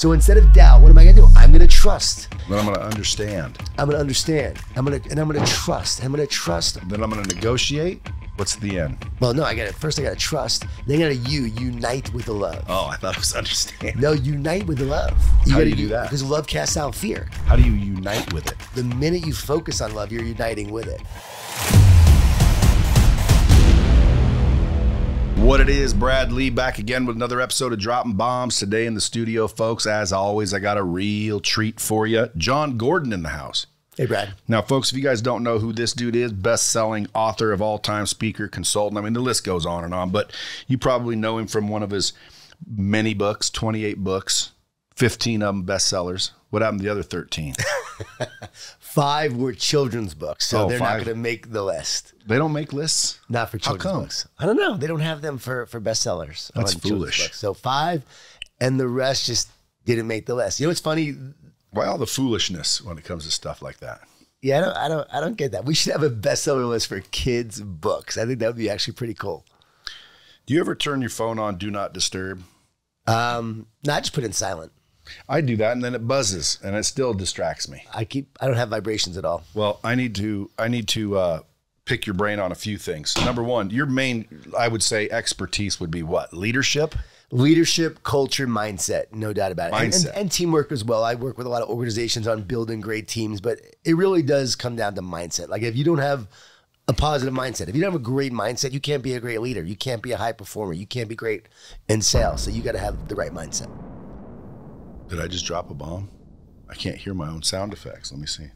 So instead of doubt, what am I gonna do? I'm gonna trust. Then I'm gonna understand. I'm gonna understand. I'm gonna trust. I'm gonna trust. Then I'm gonna negotiate. What's the end? Well, no, first I gotta trust. Then I gotta unite with the love. Oh, I thought it was understand. No, unite with the love. How do you do that? Because love casts out fear. How do you unite with it? The minute you focus on love, you're uniting with it. What it is, Brad Lee back again with another episode of Dropping Bombs. Today in the studio, folks, as always, I got a real treat for you. John Gordon in the house. Hey, Brad. Now, folks, if you guys don't know who this dude is, best-selling author of all-time, speaker, consultant. I mean, the list goes on and on, but you probably know him from one of his many books, 28 books, 15 of them bestsellers. What happened to the other 13? 5 were children's books, so they're not going to make the list. They don't make lists? Not for children's books. I don't know. They don't have them for bestsellers. That's foolish. So 5, and the rest just didn't make the list. You know what's funny? Why all the foolishness when it comes to stuff like that? Yeah, I don't get that. We should have a bestseller list for kids' books. I think that would be actually pretty cool. Do you ever turn your phone on Do Not Disturb? No, I just put in silent. I do that, and then it buzzes, and it still distracts me. I don't have vibrations at all. Well, I need to pick your brain on a few things. Number one, your main, I would say, expertise would be what? Leadership? Leadership, culture, mindset, no doubt about it. And teamwork as well. I work with a lot of organizations on building great teams, but it really does come down to mindset. Like if you don't have a positive mindset, if you don't have a great mindset, you can't be a great leader. You can't be a high performer. You can't be great in sales. So you got to have the right mindset. Did I just drop a bomb? I can't hear my own sound effects. Let me see.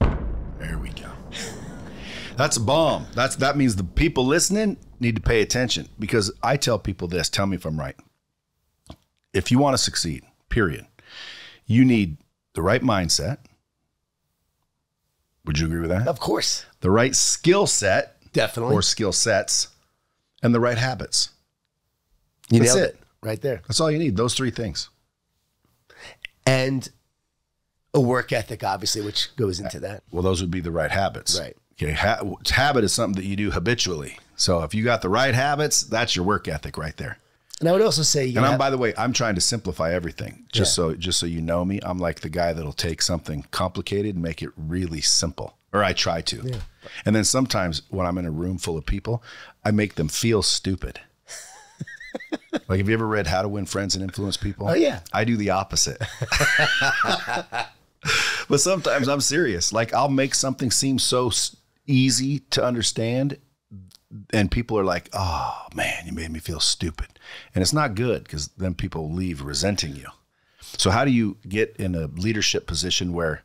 There we go. That's a bomb. That means the people listening need to pay attention, because I tell people this, tell me if I'm right. If you want to succeed, period, you need the right mindset. Would you agree with that? Of course. The right skill set. Definitely. Or skill sets, and the right habits. You nailed it. Right there. That's all you need. Those 3 things. And a work ethic, obviously, which goes into that. Well, those would be the right habits. Right. Okay, habit is something that you do habitually. So if you got the right habits, that's your work ethic right there. And I would also say, and by the way, I'm trying to simplify everything. Just so you know me, I'm like the guy that'll take something complicated and make it really simple, or I try to. Yeah. And then sometimes when I'm in a room full of people, I make them feel stupid. Like, have you ever read How to Win Friends and Influence People? Oh yeah. I do the opposite. But sometimes I'm serious. Like, I'll make something seem so easy to understand, and people are like, oh man, you made me feel stupid. And it's not good, because then people leave resenting you. So how do you get in a leadership position where,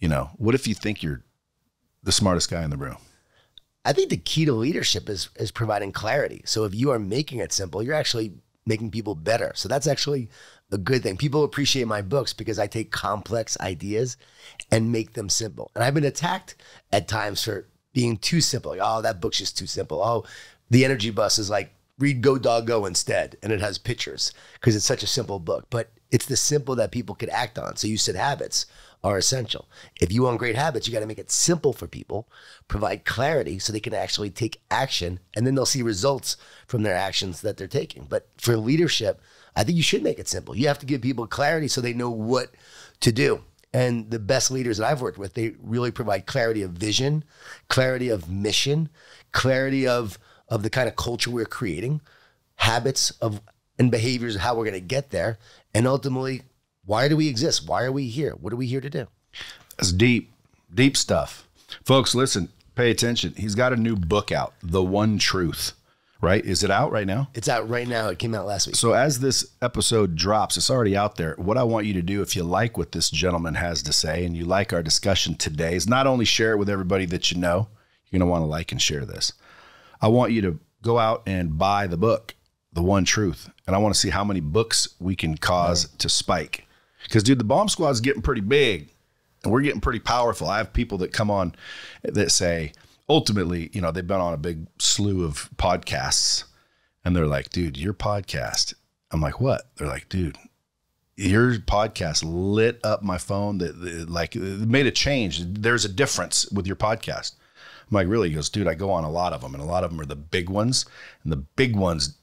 you know, what if you think you're the smartest guy in the room? I think the key to leadership is providing clarity. So if you are making it simple, you're actually making people better. So that's actually a good thing. People appreciate my books because I take complex ideas and make them simple. And I've been attacked at times for being too simple. Like, oh, that book's just too simple. Oh, the Energy Bus is like, read Go Dog Go instead. And it has pictures because it's such a simple book. But it's the simple that people could act on. So you said habits are essential. If you want great habits, you got to make it simple for people, provide clarity so they can actually take action, and then they'll see results from their actions that they're taking. But for leadership, I think you should make it simple. You have to give people clarity so they know what to do. And the best leaders that I've worked with, they really provide clarity of vision, clarity of mission, clarity of the kind of culture we're creating, habits and behaviors of how we're going to get there, and ultimately, why do we exist? Why are we here? What are we here to do? That's deep, deep stuff. Folks, listen, pay attention. He's got a new book out, The One Truth, right? Is it out right now? It's out right now. It came out last week. So as this episode drops, it's already out there. What I want you to do, if you like what this gentleman has to say and you like our discussion today, is not only share it with everybody that you know, you're going to want to like and share this. I want you to go out and buy the book, The One Truth. And I want to see how many books we can cause to spike. Because, dude, the bomb squad's getting pretty big, and we're getting pretty powerful. I have people that come on that say, ultimately, you know, they've been on a big slew of podcasts, and they're like, dude, your podcast. I'm like, what? They're like, dude, your podcast lit up my phone. Like, it made a change. There's a difference with your podcast. I'm like, really? He goes, dude, I go on a lot of them, and a lot of them are the big ones, and the big ones,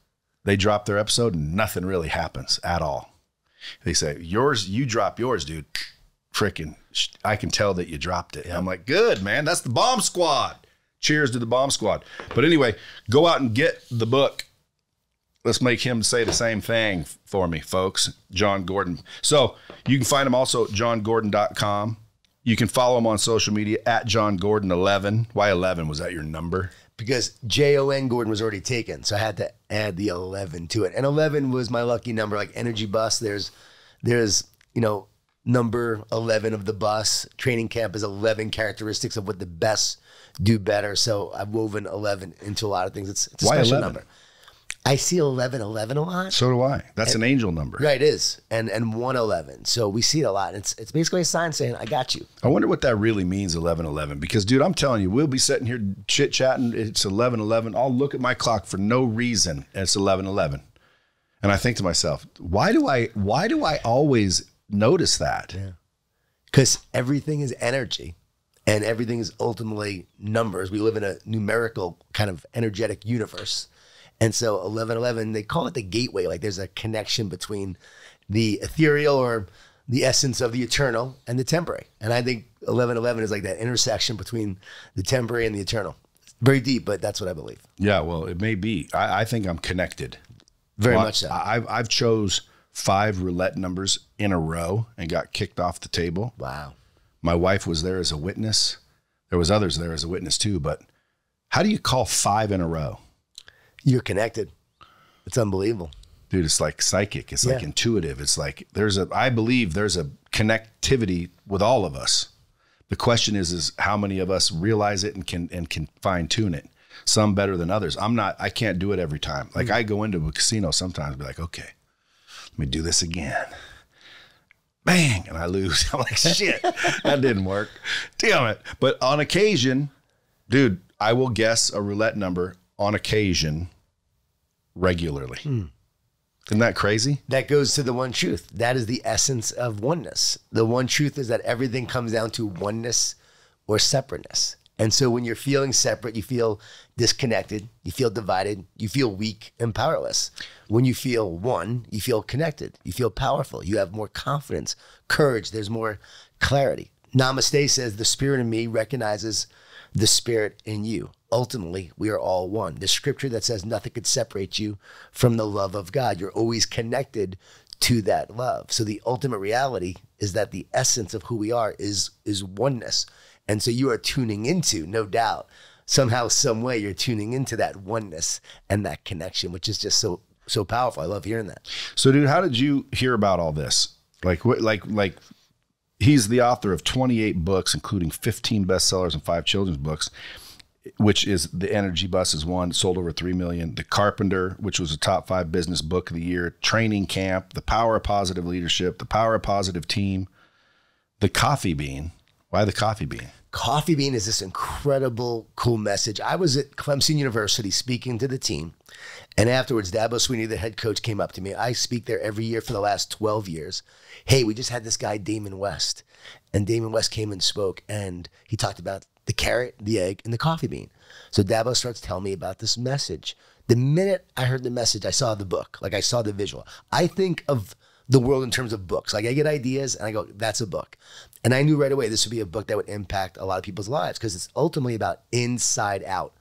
they drop their episode and nothing really happens at all. They say, yours, you drop yours, dude. Frickin', I can tell that you dropped it. Yeah. I'm like, good, man. That's the bomb squad. Cheers to the bomb squad. But anyway, go out and get the book. Let's make him say the same thing for me, folks. John Gordon. So you can find him also at JonGordon.com. You can follow him on social media at JonGordon11. Why 11? Was that your number? Because J-O-N Gordon was already taken. So I had to add the 11 to it. And 11 was my lucky number, like Energy Bus. There's you know, number 11 of the bus. Training Camp is 11 characteristics of what the best do better. So I've woven 11 into a lot of things. It's a Why special 11? Number. I see 11-11 a lot. So do I. That's an angel number. Right, it is. And 1-11. So we see it a lot. It's basically a sign saying, I got you. I wonder what that really means, 11-11. Because, dude, I'm telling you, we'll be sitting here chit-chatting. It's 11-11. I'll look at my clock for no reason. And it's 11-11. And I think to myself, why do I always notice that? Yeah. Because everything is energy. And everything is ultimately numbers. We live in a numerical kind of energetic universe. And so 11-11, they call it the gateway. Like there's a connection between the ethereal or the essence of the eternal and the temporary. And I think 11-11 is like that intersection between the temporary and the eternal. Very deep, but that's what I believe. Yeah, well, it may be. I think I'm connected. Very much so. I've chose 5 roulette numbers in a row and got kicked off the table. Wow. My wife was there as a witness. There was others there as a witness too, but how do you call 5 in a row? You're connected. It's unbelievable. Dude, it's like psychic. It's like intuitive. It's like I believe there's a connectivity with all of us. The question is how many of us realize it and can fine tune it. Some better than others. I can't do it every time. Like I go into a casino sometimes and be like, okay, let me do this again. Bang. And I lose. I'm like, shit, that didn't work. Damn it. But on occasion, dude, I will guess a roulette number on occasion, regularly. Isn't that crazy? That goes to the one truth. That is the essence of oneness. The one truth is that everything comes down to oneness or separateness. And so when you're feeling separate, you feel disconnected, you feel divided, you feel weak and powerless. When you feel one, you feel connected, you feel powerful, you have more confidence, courage, there's more clarity. Namaste says, the spirit in me recognizes the spirit in you. Ultimately, we are all one. The scripture that says nothing could separate you from the love of God. You're always connected to that love. So the ultimate reality is that the essence of who we are is oneness. And so you are tuning into, no doubt, somehow, some way, you're tuning into that oneness and that connection, which is just so powerful. I love hearing that. So, dude, how did you hear about all this? Like he's the author of 28 books, including 15 bestsellers and 5 children's books, which is The Energy Bus is one, sold over 3 million. The Carpenter, which was a top 5 business book of the year. Training Camp, The Power of Positive Leadership, The Power of Positive Team, The Coffee Bean. Why The Coffee Bean? Coffee Bean is this incredible, cool message. I was at Clemson University speaking to the team, and afterwards, Dabo Sweeney, the head coach, came up to me. I speak there every year for the last 12 years. Hey, we just had this guy, Damon West, and Damon West came and spoke, and he talked about the carrot, the egg, and the coffee bean. So Dabo starts telling me about this message. The minute I heard the message, I saw the book. Like I saw the visual. I think of the world in terms of books. Like I get ideas and I go, that's a book. And I knew right away this would be a book that would impact a lot of people's lives because it's ultimately about inside out.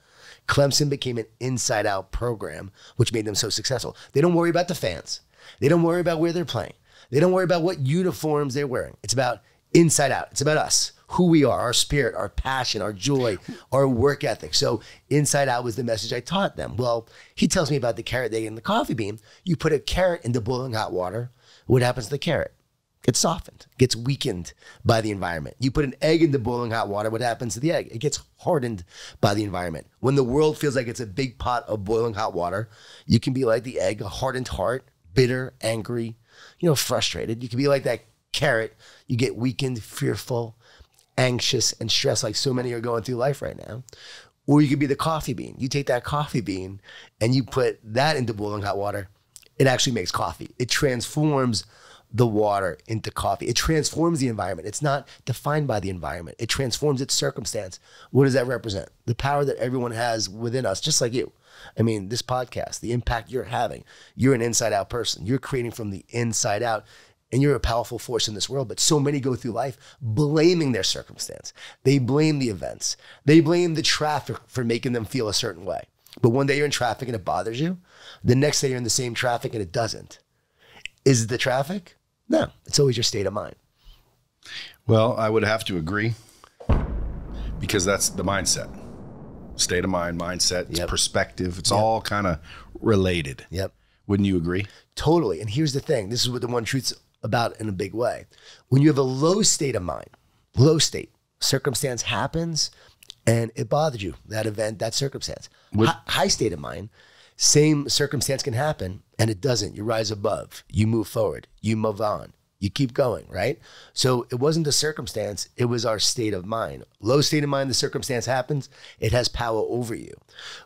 Clemson became an inside out program, which made them so successful. They don't worry about the fans. They don't worry about where they're playing. They don't worry about what uniforms they're wearing. It's about inside out. It's about us. Who we are, our spirit, our passion, our joy, our work ethic. So inside out was the message I taught them. Well, he tells me about the carrot, egg, and the coffee bean. You put a carrot into boiling hot water. What happens to the carrot? Gets softened, gets weakened by the environment. You put an egg into boiling hot water. What happens to the egg? It gets hardened by the environment. When the world feels like it's a big pot of boiling hot water, you can be like the egg, a hardened heart, bitter, angry, you know, frustrated. You can be like that carrot. You get weakened, fearful, anxious and stressed, like so many are going through life right now. Or you could be the coffee bean. You take that coffee bean and you put that into boiling hot water. It actually makes coffee. It transforms the water into coffee. It transforms the environment. It's not defined by the environment. It transforms its circumstance. What does that represent? The power that everyone has within us, just like you. I mean, this podcast, the impact you're having, you're an inside out person. You're creating from the inside out. and you're a powerful force in this world, but so many go through life blaming their circumstance. They blame the events. They blame the traffic for making them feel a certain way. But one day you're in traffic and it bothers you. The next day you're in the same traffic and it doesn't. Is it the traffic? No, it's always your state of mind. Well, I would have to agree, because that's the mindset. State of mind, mindset, yep. Perspective. It's yep. all kind of related. Yep. Wouldn't you agree? Totally. And here's the thing. This is what the One Truth's about in a big way. When you have a low state of mind, low state, circumstance happens and it bothered you, that event, that circumstance. High state of mind, same circumstance can happen and it doesn't. You rise above, you move forward, you move on. You keep going, right? So it wasn't the circumstance, it was our state of mind. Low state of mind, the circumstance happens, it has power over you.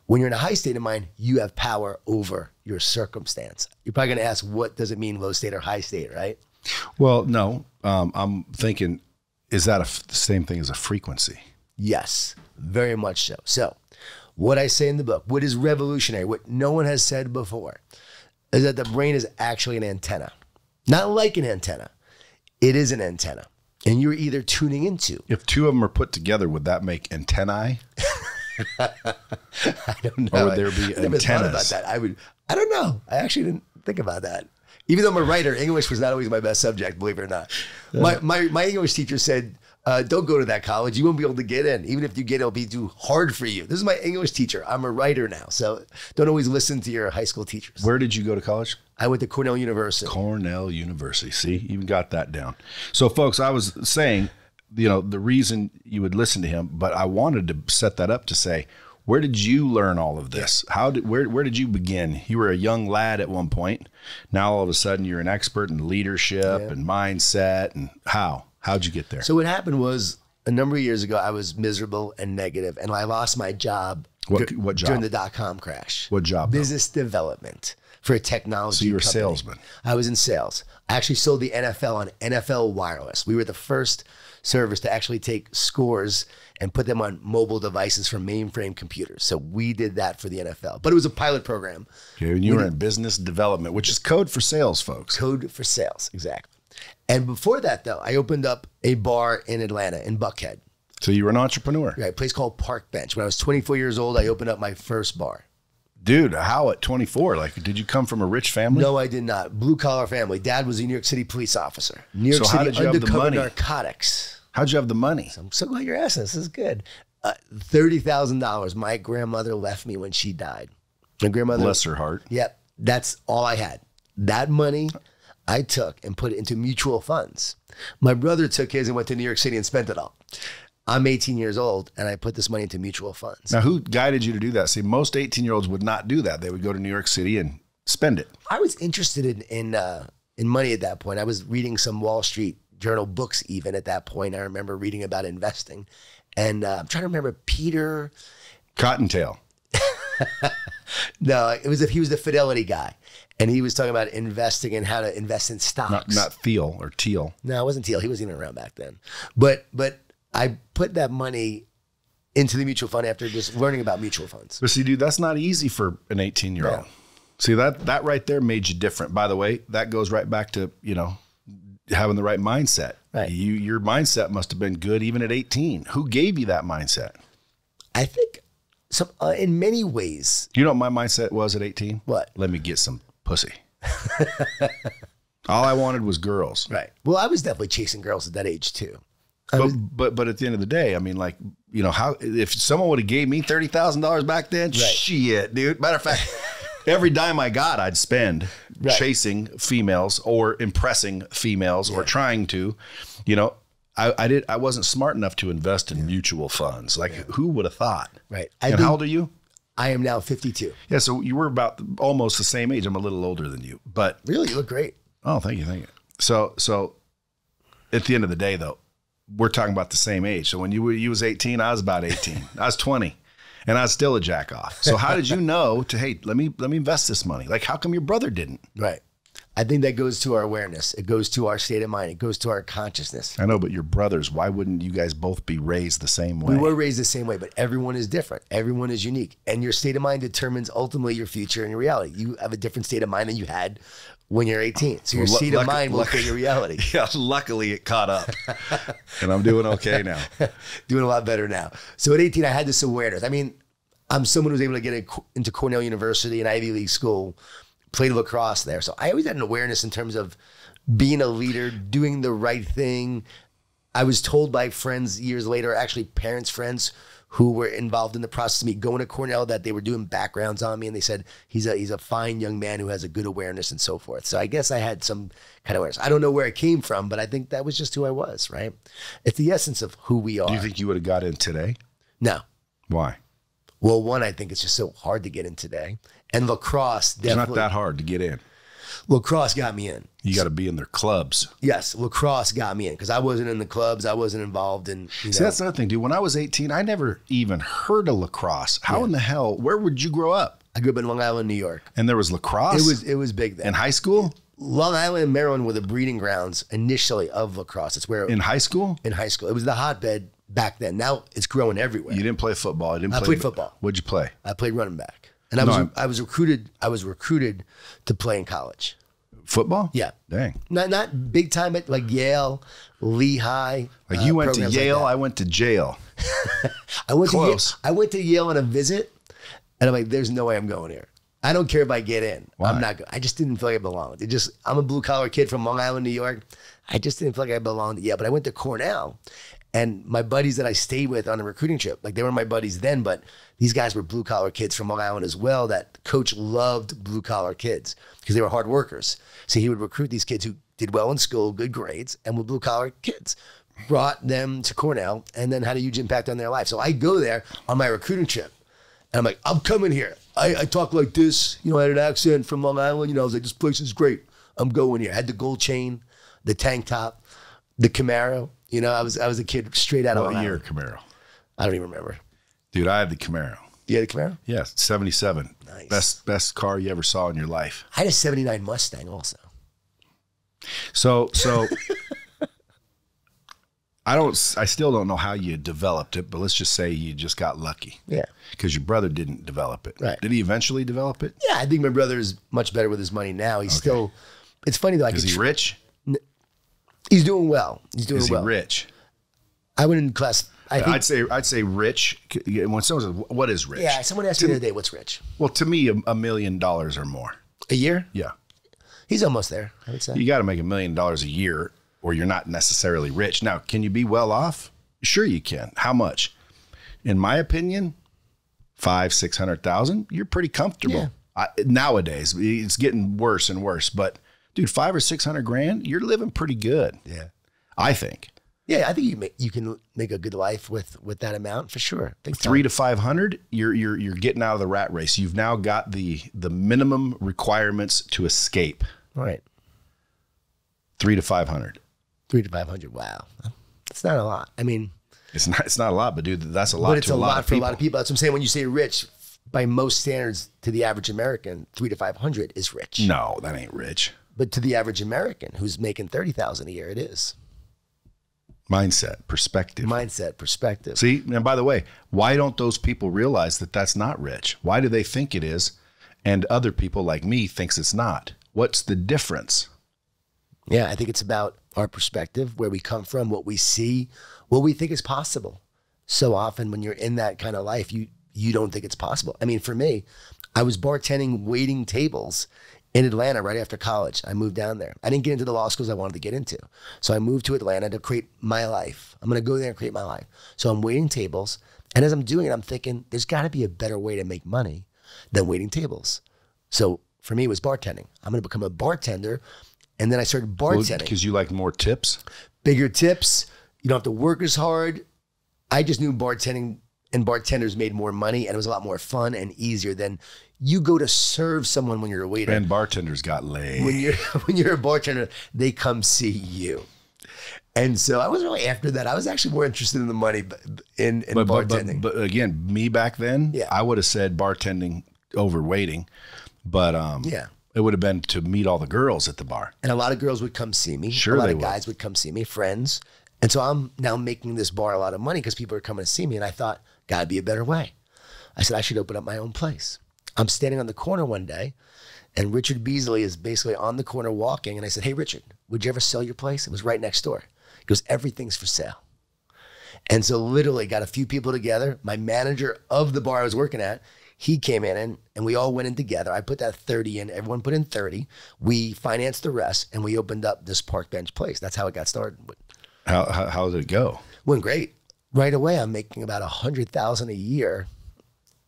When you're in a high state of mind, you have power over your circumstance. You're probably gonna ask, what does it mean, low state or high state, right? Well, no, I'm thinking, is that the same thing as a frequency? Yes, very much so. So what I say in the book, what is revolutionary, what no one has said before, is that the brain is actually an antenna. Not like an antenna. It is an antenna. And you're either tuning into. If two of them are put together, would that make antennae? I don't know. Or would there be antennas? I never thought about that. I don't know. I actually didn't think about that. Even though I'm a writer, English was not always my best subject, believe it or not. My English teacher said, don't go to that college. You won't be able to get in. Even if you get, it'll be too hard for you. This is my English teacher. I'm a writer now. So don't always listen to your high school teachers. Where did you go to college? I went to Cornell University. Cornell University. See, you even got that down. So folks, I was saying, you know, the reason you would listen to him, but I wanted to set that up to say, where did you learn all of this? Where did you begin? You were a young lad at one point. Now all of a sudden you're an expert in leadership and mindset, and how? How'd you get there? So what happened was, a number of years ago, I was miserable and negative, and I lost my job. What job? During the dot-com crash. What job? Business development for a technology company. So you were a salesman. I was in sales. I actually sold the NFL on NFL Wireless. We were the first service to actually take scores and put them on mobile devices for mainframe computers. So we did that for the NFL, but it was a pilot program. Okay, and you were in business development, which is code for sales, folks. Code for sales, exactly. And before that, though, I opened up a bar in Atlanta, in Buckhead. So you were an entrepreneur. Right, a place called Park Bench. When I was 24 years old, I opened up my first bar. Dude, how at 24? Like, did you come from a rich family? No, I did not. Blue-collar family. Dad was a New York City police officer. New York City undercover narcotics. How'd you have the money? So I'm so glad you're asking. This is good. $30,000 my grandmother left me when she died. My grandmother. Bless her heart. Yep. That's all I had. That money I took and put it into mutual funds. My brother took his and went to New York City and spent it all. I'm 18 years old, and I put this money into mutual funds. Now, who guided you to do that? See, most 18-year-olds would not do that. They would go to New York City and spend it. I was interested in money at that point. I was reading some Wall Street Journal books even at that point. I remember reading about investing. And I'm trying to remember Peter Cottontail. No, it was if he was the Fidelity guy. And he was talking about investing and how to invest in stocks. Not Thiel or Teal. No, it wasn't Teal. He wasn't even around back then. But I put that money into the mutual fund after just learning about mutual funds. But see, dude, that's not easy for an 18-year-old. Yeah. See, that right there made you different. By the way, that goes right back to, you know, having the right mindset. Right. Your mindset must have been good even at 18. Who gave you that mindset? I think some, in many ways. You know what my mindset was at 18? What? Let me get some pussy. All I wanted was girls. Right. Well, I was definitely chasing girls at that age too. But at the end of the day, I mean, like, you know, how if someone would have gave me $30,000 back then, right. Shit, dude. Matter of fact, every dime I got, I'd spend chasing females or impressing females or trying to, you know, I wasn't smart enough to invest in mutual funds. Like, who would have thought? Right. And how old are you? I am now 52. Yeah, so you were about almost the same age. I'm a little older than you, but really, you look great. Oh, thank you, thank you. So at the end of the day, though, we're talking about the same age. So when you was 18, I was about 18. I was 20, and I was still a jack off. So how did you know to, hey, let me invest this money? Like, how come your brother didn't? Right. I think that goes to our awareness. It goes to our state of mind. It goes to our consciousness. I know, but your brothers, why wouldn't you guys both be raised the same way? We were raised the same way, but everyone is different. Everyone is unique. And your state of mind determines ultimately your future and your reality. You have a different state of mind than you had when you're 18. So your state of mind will fit your reality. Yeah, luckily it caught up. And I'm doing okay now. Doing a lot better now. So at 18, I had this awareness. I mean, I'm someone who's able to get into Cornell University, an Ivy League school, played lacrosse there. So I always had an awareness in terms of being a leader, doing the right thing. I was told by friends years later, actually parents' friends who were involved in the process of me going to Cornell, that they were doing backgrounds on me. And they said, he's a fine young man who has a good awareness and so forth. So I guess I had some kind of awareness. I don't know where it came from, but I think that was just who I was, right? It's the essence of who we are. Do you think you would have got in today? No. Why? Well, one, I think it's just so hard to get in today. And lacrosse definitely. It's not that hard to get in. Lacrosse got me in. You got to be in their clubs. Yes, lacrosse got me in because I wasn't in the clubs. I wasn't involved in, you know. See, that's another thing, dude. When I was 18, I never even heard of lacrosse. How in the hell, where would you grow up? I grew up in Long Island, New York. And there was lacrosse? It was big then. In high school? Long Island, Maryland were the breeding grounds initially of lacrosse. It's where. In high school? In high school. It was the hotbed back then. Now it's growing everywhere. You didn't play football. I played football. What'd you play? I played running back. And I was recruited to play in college. Football? Yeah. Dang. Not big time at like Yale, Lehigh. Like you went to Yale, like I went to jail. I went to Yale on a visit, and I'm like, there's no way I'm going here. I don't care if I get in. Why? I'm not. I just didn't feel like I belonged. I'm a blue collar kid from Long Island, New York. I just didn't feel like I belonged. Yeah, but I went to Cornell. And my buddies that I stayed with on a recruiting trip, like they were my buddies then, but these guys were blue collar kids from Long Island as well. That coach loved blue collar kids because they were hard workers. So he would recruit these kids who did well in school, good grades, and were blue collar kids, brought them to Cornell and then had a huge impact on their life. So I go there on my recruiting trip and I'm like, I'm coming here. I talk like this, you know, I had an accent from Long Island. You know, I was like, this place is great. I'm going here. I had the gold chain, the tank top, the Camaro. You know, I was a kid straight out of Long Island. What year Camaro? I don't even remember. Dude, I had the Camaro. You had the Camaro? Yes, 77. Nice. Best car you ever saw in your life. I had a 79 Mustang also. So I still don't know how you developed it, but let's just say you just got lucky. Yeah. Because your brother didn't develop it. Right. Did he eventually develop it? Yeah, I think my brother is much better with his money now. He's still, it's funny though. Is he rich? He's doing well. He's doing well. Is he rich? I went in class. I'd say rich. When someone says, what is rich? Yeah, someone asked me the other day, what's rich? Well, to me, $1 million or more. A year? Yeah. He's almost there, I would say. You got to make $1 million a year or you're not necessarily rich. Now, can you be well off? Sure you can. How much? In my opinion, 500,000 to 600,000, you're pretty comfortable. Yeah. Nowadays, it's getting worse and worse, but dude, 500 or 600 grand, you're living pretty good. Yeah, I think. Yeah, I think you can make a good life with that amount for sure. 300 to 500, you're getting out of the rat race. You've now got the minimum requirements to escape. Right. 300 to 500. 300 to 500. Wow, that's not a lot. I mean, it's not a lot, but dude, that's a lot. But it's a lot for a lot of people. That's what I'm saying. When you say rich, by most standards, to the average American, 300 to 500 is rich. No, that ain't rich. But to the average American who's making $30,000 a year, it is. Mindset, perspective. Mindset, perspective. See, and by the way, why don't those people realize that that's not rich? Why do they think it is and other people like me thinks it's not? What's the difference? Yeah, I think it's about our perspective, where we come from, what we see, what we think is possible. So often when you're in that kind of life, you don't think it's possible. I mean, for me, I was bartending, waiting tables in Atlanta right after college. I moved down there. I didn't get into the law schools I wanted to get into. So I moved to Atlanta to create my life. I'm going to go there and create my life. So I'm waiting tables. And as I'm doing it, I'm thinking, there's got to be a better way to make money than waiting tables. So for me, it was bartending. I'm going to become a bartender. And then I started bartending. Because you like more tips? Bigger tips. You don't have to work as hard. I just knew bartending and bartenders made more money, and it was a lot more fun and easier than you go to serve someone when you're a waiter. And bartenders got laid. When you're a bartender, they come see you. And so I wasn't really after that. I was actually more interested in the money in bartending. But again, me back then, yeah. I would have said bartending over waiting. But yeah. It would have been to meet all the girls at the bar. And a lot of girls would come see me. Sure, a lot of guys would come see me, friends. And so I'm now making this bar a lot of money because people are coming to see me. And I thought, gotta be a better way. I said, I should open up my own place. I'm standing on the corner one day and Richard Beasley is basically on the corner walking. And I said, hey, Richard, would you ever sell your place? It was right next door. He goes, everything's for sale. And so literally got a few people together. My manager of the bar I was working at, he came in and we all went in together. I put that 30 in, everyone put in 30. We financed the rest and we opened up this Park Bench place. That's how it got started. How did it go? Went great. Right away, I'm making about $100,000 a year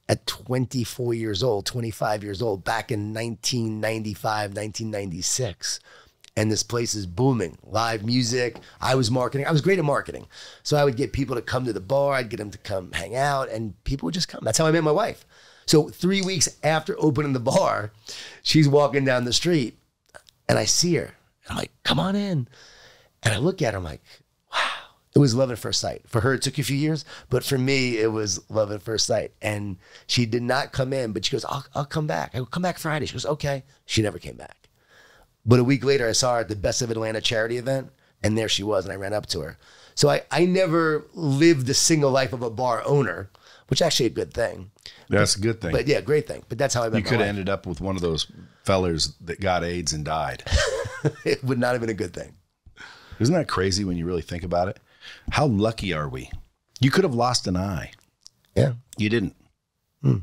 at 24 years old, 25 years old, back in 1995, 1996. And this place is booming. Live music. I was marketing. I was great at marketing. So I would get people to come to the bar. I'd get them to come hang out and people would just come. That's how I met my wife. So 3 weeks after opening the bar, she's walking down the street and I see her. And I'm like, come on in. And I look at her, I'm like, wow. It was love at first sight. For her, it took a few years, but for me, it was love at first sight. And she did not come in, but she goes, I'll come back. I'll come back Friday. She goes, okay. She never came back. But a week later, I saw her at the Best of Atlanta charity event, and there she was, and I ran up to her. So I never lived the single life of a bar owner, which is actually a good thing. That's a good thing. But yeah, great thing. But that's how I met my wife. You could have ended up with one of those fellers that got AIDS and died. It would not have been a good thing. Isn't that crazy when you really think about it? How lucky are we? You could have lost an eye. Yeah. You didn't. Hmm.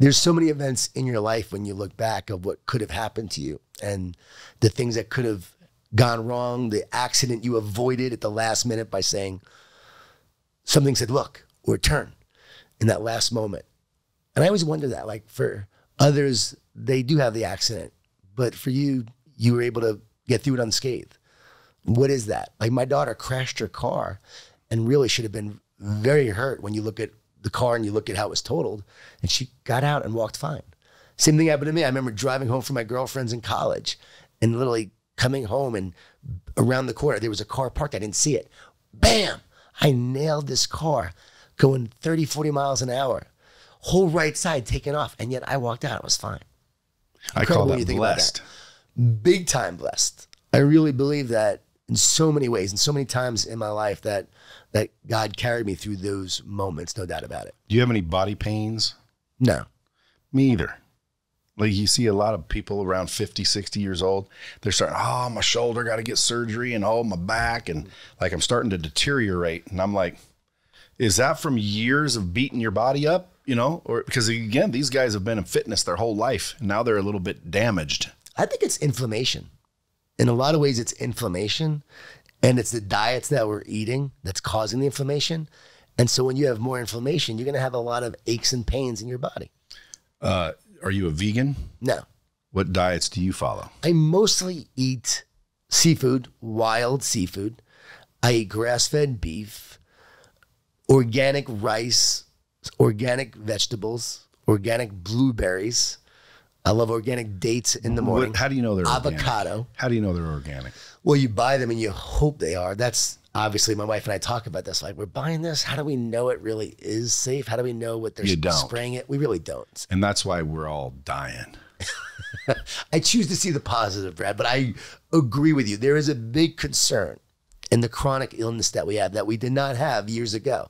There's so many events in your life when you look back of what could have happened to you and the things that could have gone wrong, the accident you avoided at the last minute by saying something said, look, or turn in that last moment. And I always wonder that, like for others, they do have the accident, but for you, you were able to get through it unscathed. What is that? Like my daughter crashed her car and really should have been very hurt when you look at the car and you look at how it was totaled, and she got out and walked fine. Same thing happened to me. I remember driving home from my girlfriend's in college and literally coming home and around the corner, there was a car parked. I didn't see it. Bam! I nailed this car going 30, 40 miles an hour, whole right side taken off. And yet I walked out. I was fine. Incredible. I call that blessed. That. Big time blessed. I really believe that in so many ways and so many times in my life that God carried me through those moments, no doubt about it. Do you have any body pains? No. Me either. Like you see a lot of people around 50, 60 years old, they're starting, oh, my shoulder, got to get surgery, and oh, my back, and like I'm starting to deteriorate. And I'm like, is that from years of beating your body up? You know, or because again, these guys have been in fitness their whole life. And now they're a little bit damaged. I think it's inflammation. In a lot of ways, it's inflammation. And it's the diets that we're eating that's causing the inflammation. And so when you have more inflammation, you're going to have a lot of aches and pains in your body. Are you a vegan? No. What diets do you follow? I mostly eat seafood, wild seafood. I eat grass-fed beef, organic rice, organic vegetables, organic blueberries. I love organic dates in the morning. How do you know they're organic? Avocado. How do you know they're organic? Well, you buy them and you hope they are. That's obviously my wife and I talk about this. Like, we're buying this. How do we know it really is safe? How do we know what they're spraying it? We really don't. And that's why we're all dying. I choose to see the positive, Brad, but I agree with you. There is a big concern in the chronic illness that we have that we did not have years ago.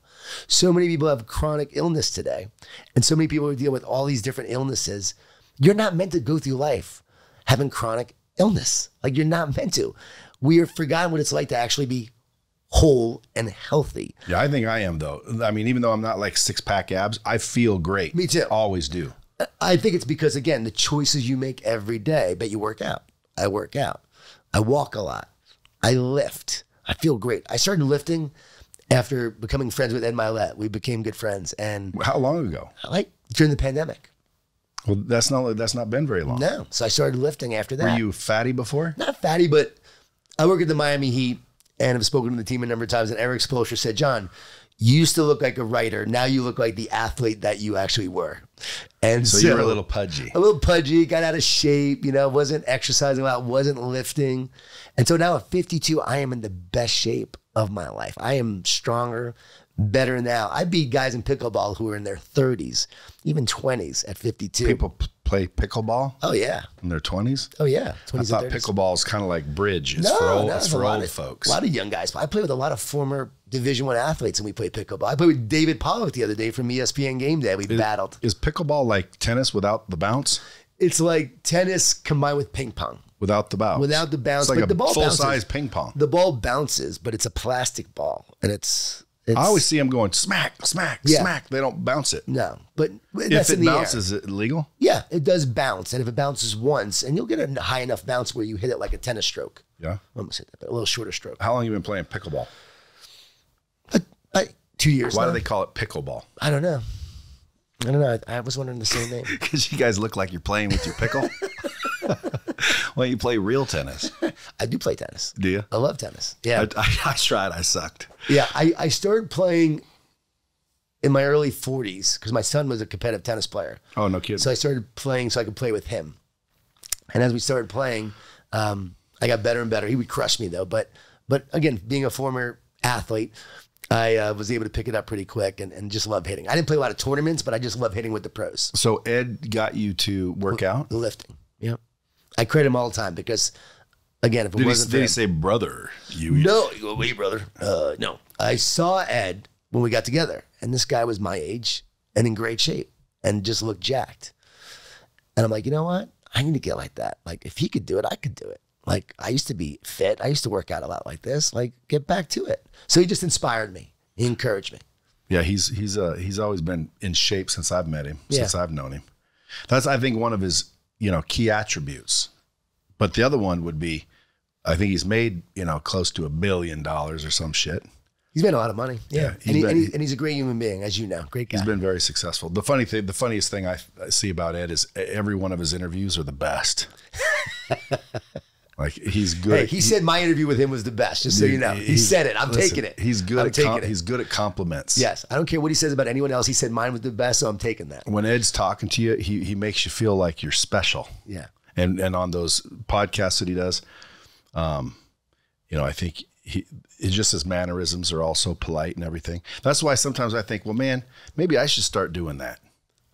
So many people have chronic illness today, and so many people deal with all these different illnesses. You're not meant to go through life having chronic illness. Like, you're not meant to. We are forgotten what it's like to actually be whole and healthy. Yeah, I think I am, though. I mean, even though I'm not like six-pack abs, I feel great. Me too. Always do. I think it's because, again, the choices you make every day, but you work out. I work out. I walk a lot. I lift. I feel great. I started lifting after becoming friends with Ed Millett. We became good friends. And how long ago? Like during the pandemic. Well, that's not been very long. No. So I started lifting after that. Were you fatty before? Not fatty, but I work at the Miami Heat and I've spoken to the team a number of times. And Eric Spoelstra said, John, you used to look like a writer. Now you look like the athlete that you actually were. And so you were a little pudgy. A little pudgy, got out of shape, you know, wasn't exercising a lot, wasn't lifting. And so now at 52, I am in the best shape of my life. I am stronger, better now. I beat guys in pickleball who are in their 30s, even 20s at 52. People play pickleball? Oh yeah. In their 20s? Oh yeah. 20s, I thought pickleball is kind of like bridge. It's for old folks. A lot of young guys. I play with a lot of former Division I athletes and we play pickleball. I played with David Pollock the other day from ESPN Game Day. We battled. Is pickleball like tennis without the bounce? It's like tennis combined with ping pong. Without the bounce. Without the bounce. It's like the ball bounces. Full-size ping pong. The ball bounces, but it's a plastic ball. And it's I always see them going smack, smack, smack. They don't bounce it. No. But that's if it bounces, is it illegal? Yeah, it does bounce. And if it bounces once, and you'll get a high enough bounce where you hit it like a tennis stroke. Yeah. Almost hit that, but a little shorter stroke. How long have you been playing pickleball? 2 years. Why do they call it pickleball? I don't know. I don't know. I was wondering the same name. Because you guys look like you're playing with your pickle. Well, you play real tennis. I do play tennis. Do you? I love tennis. Yeah. I tried. I sucked. Yeah. I started playing in my early 40s because my son was a competitive tennis player. Oh, no kidding. So I started playing so I could play with him. And as we started playing, I got better and better. He would crush me though. But again, being a former athlete, I was able to pick it up pretty quick and just love hitting. I didn't play a lot of tournaments, but I just love hitting with the pros. So Ed got you to work out? Lifting. Yeah. I credit him all the time because, again, if it wasn't for him. Did he say brother? No, wait, brother. No. I saw Ed when we got together, and this guy was my age and in great shape and just looked jacked. And I'm like, you know what? I need to get like that. Like, if he could do it, I could do it. Like, I used to be fit. I used to work out a lot like this. Like, get back to it. So he just inspired me. He encouraged me. Yeah, he's always been in shape since I've met him, since I've known him. That's, I think, one of his, you know, key attributes. But the other one would be, I think he's made, you know, close to $1 billion or some shit. He's made a lot of money. Yeah. And he's a great human being, as you know, great guy. He's been very successful. The funny thing, the funniest thing I see about Ed is every one of his interviews are the best. Like he's good. Hey, he said my interview with him was the best. Just so you know, he said it. I'm taking it. He's good. I'm taking it. He's good at compliments. Yes, I don't care what he says about anyone else. He said mine was the best, so I'm taking that. When Ed's talking to you, he makes you feel like you're special. Yeah. And on those podcasts that he does, you know, I think it's just his mannerisms are all so polite and everything. That's why sometimes I think, well, man, maybe I should start doing that.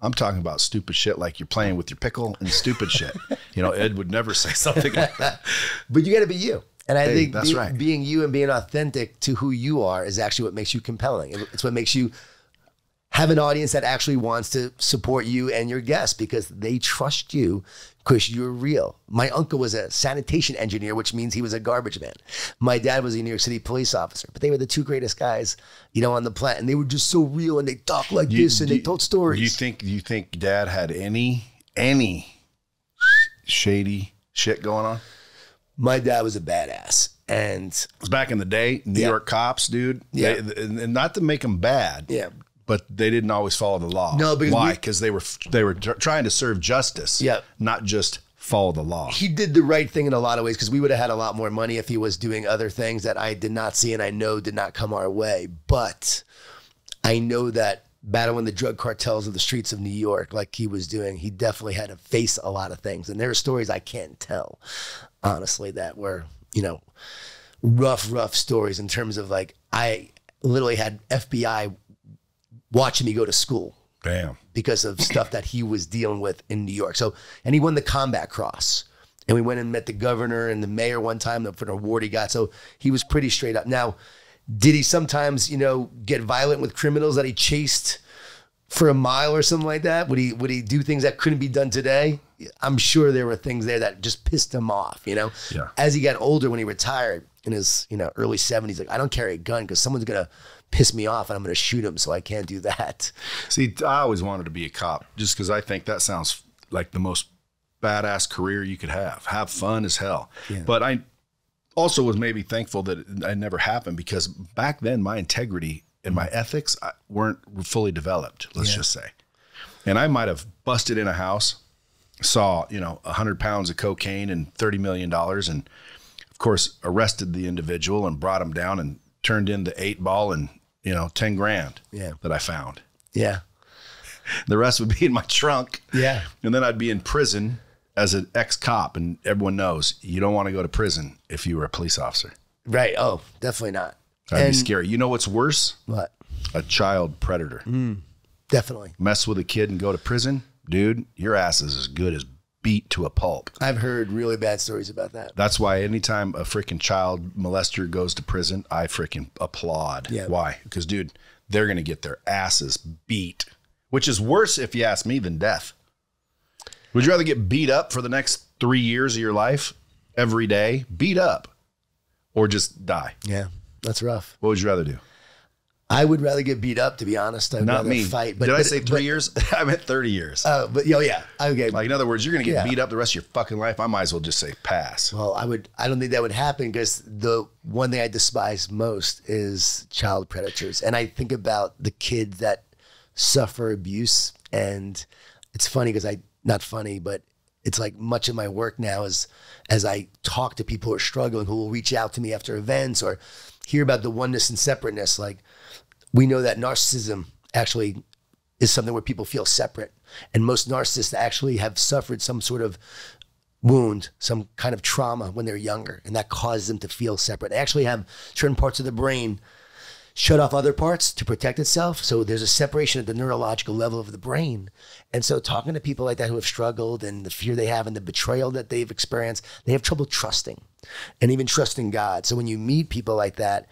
I'm talking about stupid shit like you're playing with your pickle and stupid shit. You know, Ed would never say something like that. But you got to be you. And I think that's right. Being you and being authentic to who you are is actually what makes you compelling. It's what makes you have an audience that actually wants to support you and your guests because they trust you because you're real. My uncle was a sanitation engineer, which means he was a garbage man. My dad was a New York City police officer, but they were the two greatest guys, you know, on the planet. And they were just so real and they talked like this and they told stories. You think dad had any shady shit going on? My dad was a badass. And back in the day, New York cops, dude, and not to make them bad. Yeah. But they didn't always follow the law. No, because why? Because they were trying to serve justice, not just follow the law. He did the right thing in a lot of ways because we would have had a lot more money if he was doing other things that I did not see and I know did not come our way. But I know that battling the drug cartels of the streets of New York like he was doing, he definitely had to face a lot of things. And there are stories I can't tell, honestly, that were, you know, rough stories in terms of like I literally had FBI watching me go to school. Damn. Because of stuff that he was dealing with in New York. So, and he won the Combat Cross. And we went and met the governor and the mayor one time for an award he got. So he was pretty straight up. Now, did he sometimes, you know, get violent with criminals that he chased for a mile or something like that? Would he do things that couldn't be done today? I'm sure there were things there that just pissed him off, you know? Yeah. As he got older, when he retired in his, you know, early 70s, like, I don't carry a gun because someone's going to piss me off and I'm going to shoot him, so I can't do that. See, I always wanted to be a cop just because I think that sounds like the most badass career you could have. Have fun as hell. Yeah. But I also was maybe thankful that it never happened because back then my integrity and my ethics weren't fully developed, let's just say. And I might have busted in a house, saw, you know, 100 pounds of cocaine and $30 million and, of course, arrested the individual and brought him down and turned in the 8-ball and, you know, 10 grand that I found. Yeah. The rest would be in my trunk. Yeah. And then I'd be in prison as an ex-cop. And everyone knows you don't want to go to prison if you were a police officer. Right. Oh, definitely not. That'd be scary. You know what's worse? What? A child predator. Definitely. Mess with a kid and go to prison. dude, your ass is as good as beat to a pulp. I've heard really bad stories about that. That's why anytime a freaking child molester goes to prison, I freaking applaud. Yeah. Why? Because, dude, they're going to get their asses beat, which is worse, if you ask me, than death. Would you rather get beat up for the next 3 years of your life every day, beat up, or just die? Yeah, that's rough. What would you rather do? I would rather get beat up, to be honest. I'd rather fight. But, Did I say three years? I meant 30 years. But oh yeah, okay. Like, in other words, you're going to get beat up the rest of your fucking life. I might as well just say pass. Well, I would. I don't think that would happen, because the one thing I despise most is child predators. And I think about the kids that suffer abuse, and it's funny because not funny, but it's like much of my work now is as I talk to people who are struggling, who will reach out to me after events or hear about the oneness and separateness, like. We know that narcissism actually is something where people feel separate. And most narcissists actually have suffered some sort of wound, some kind of trauma when they're younger. And that causes them to feel separate. They actually have certain parts of the brain shut off other parts to protect itself. So there's a separation at the neurological level of the brain. And so talking to people like that who have struggled and the fear they have and the betrayal that they've experienced, they have trouble trusting and even trusting God. So when you meet people like that,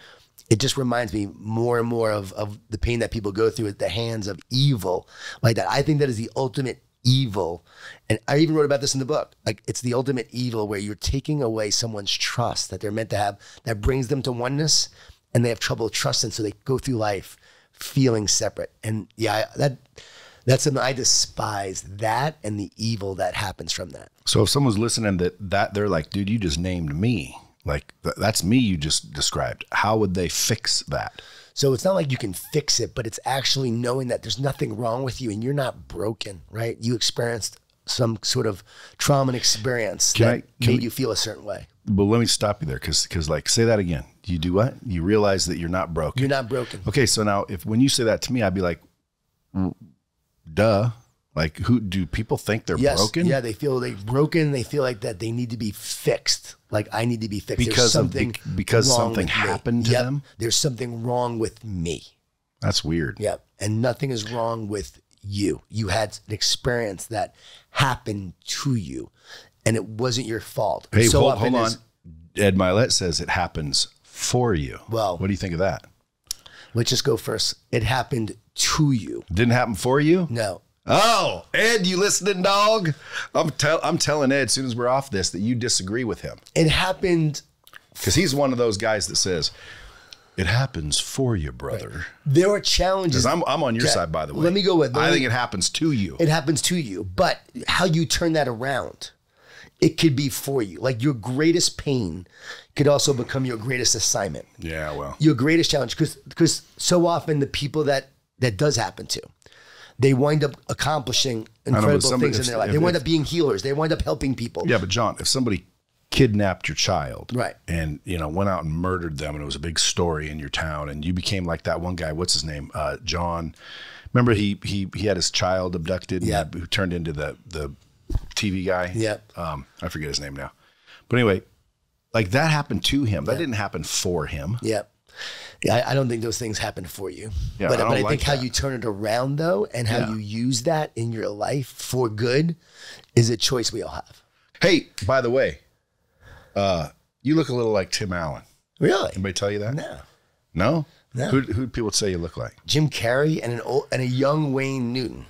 it just reminds me more and more of the pain that people go through at the hands of evil like that. I think that is the ultimate evil. And I even wrote about this in the book. Like, it's the ultimate evil where you're taking away someone's trust that they're meant to have, that brings them to oneness, and they have trouble trusting. So they go through life feeling separate. And yeah, that's something I despise, that and the evil that happens from that. So if someone's listening that they're like, dude, you just named me. Like, that's me you just described. How would they fix that? So it's not like you can fix it, but it's actually knowing that there's nothing wrong with you and you're not broken, right? You experienced some sort of trauma and experience that made you feel a certain way. But let me stop you there, because like, say that again. You do what? You realize that you're not broken. You're not broken. Okay, so now when you say that to me, I'd be like, duh. Like, do people think they're broken? Yeah, they feel they're broken. They feel like that they need to be fixed. Like, I need to be fixed. Because something happened to them? There's something wrong with me. That's weird. Yeah, and nothing is wrong with you. You had an experience that happened to you, and it wasn't your fault. Hey, so hold on. Ed Millett says it happens for you. Well, what do you think of that? Let's just go first. It happened to you. Didn't happen for you? No. Oh, Ed, you listening, dog? I'm telling Ed, as soon as we're off this, that you disagree with him. It happened. Because he's one of those guys that says, it happens for you, brother. Right. There are challenges. Because I'm on your side, by the way. Let me go with that. I think it happens to you. It happens to you. But how you turn that around, it could be for you. Like, your greatest pain could also become your greatest assignment. Yeah, well. Your greatest challenge. Because so often the people that does happen to, they wind up accomplishing incredible things in their life. They wind up being healers. They wind up helping people. Yeah, but John, if somebody kidnapped your child, right, and went out and murdered them, and it was a big story in your town, and you became like that one guy. What's his name? John. Remember, he had his child abducted. Yeah, who turned into the TV guy. Yeah, I forget his name now. But anyway, like, that happened to him. That didn't happen for him. Yeah. Yeah, I don't think those things happen for you. Yeah, but I think how you turn it around, though, and how you use that in your life for good is a choice we all have. Hey, by the way, you look a little like Tim Allen. Really? Anybody tell you that? No. No? No. Who do people say you look like? Jim Carrey and a young Wayne Newton.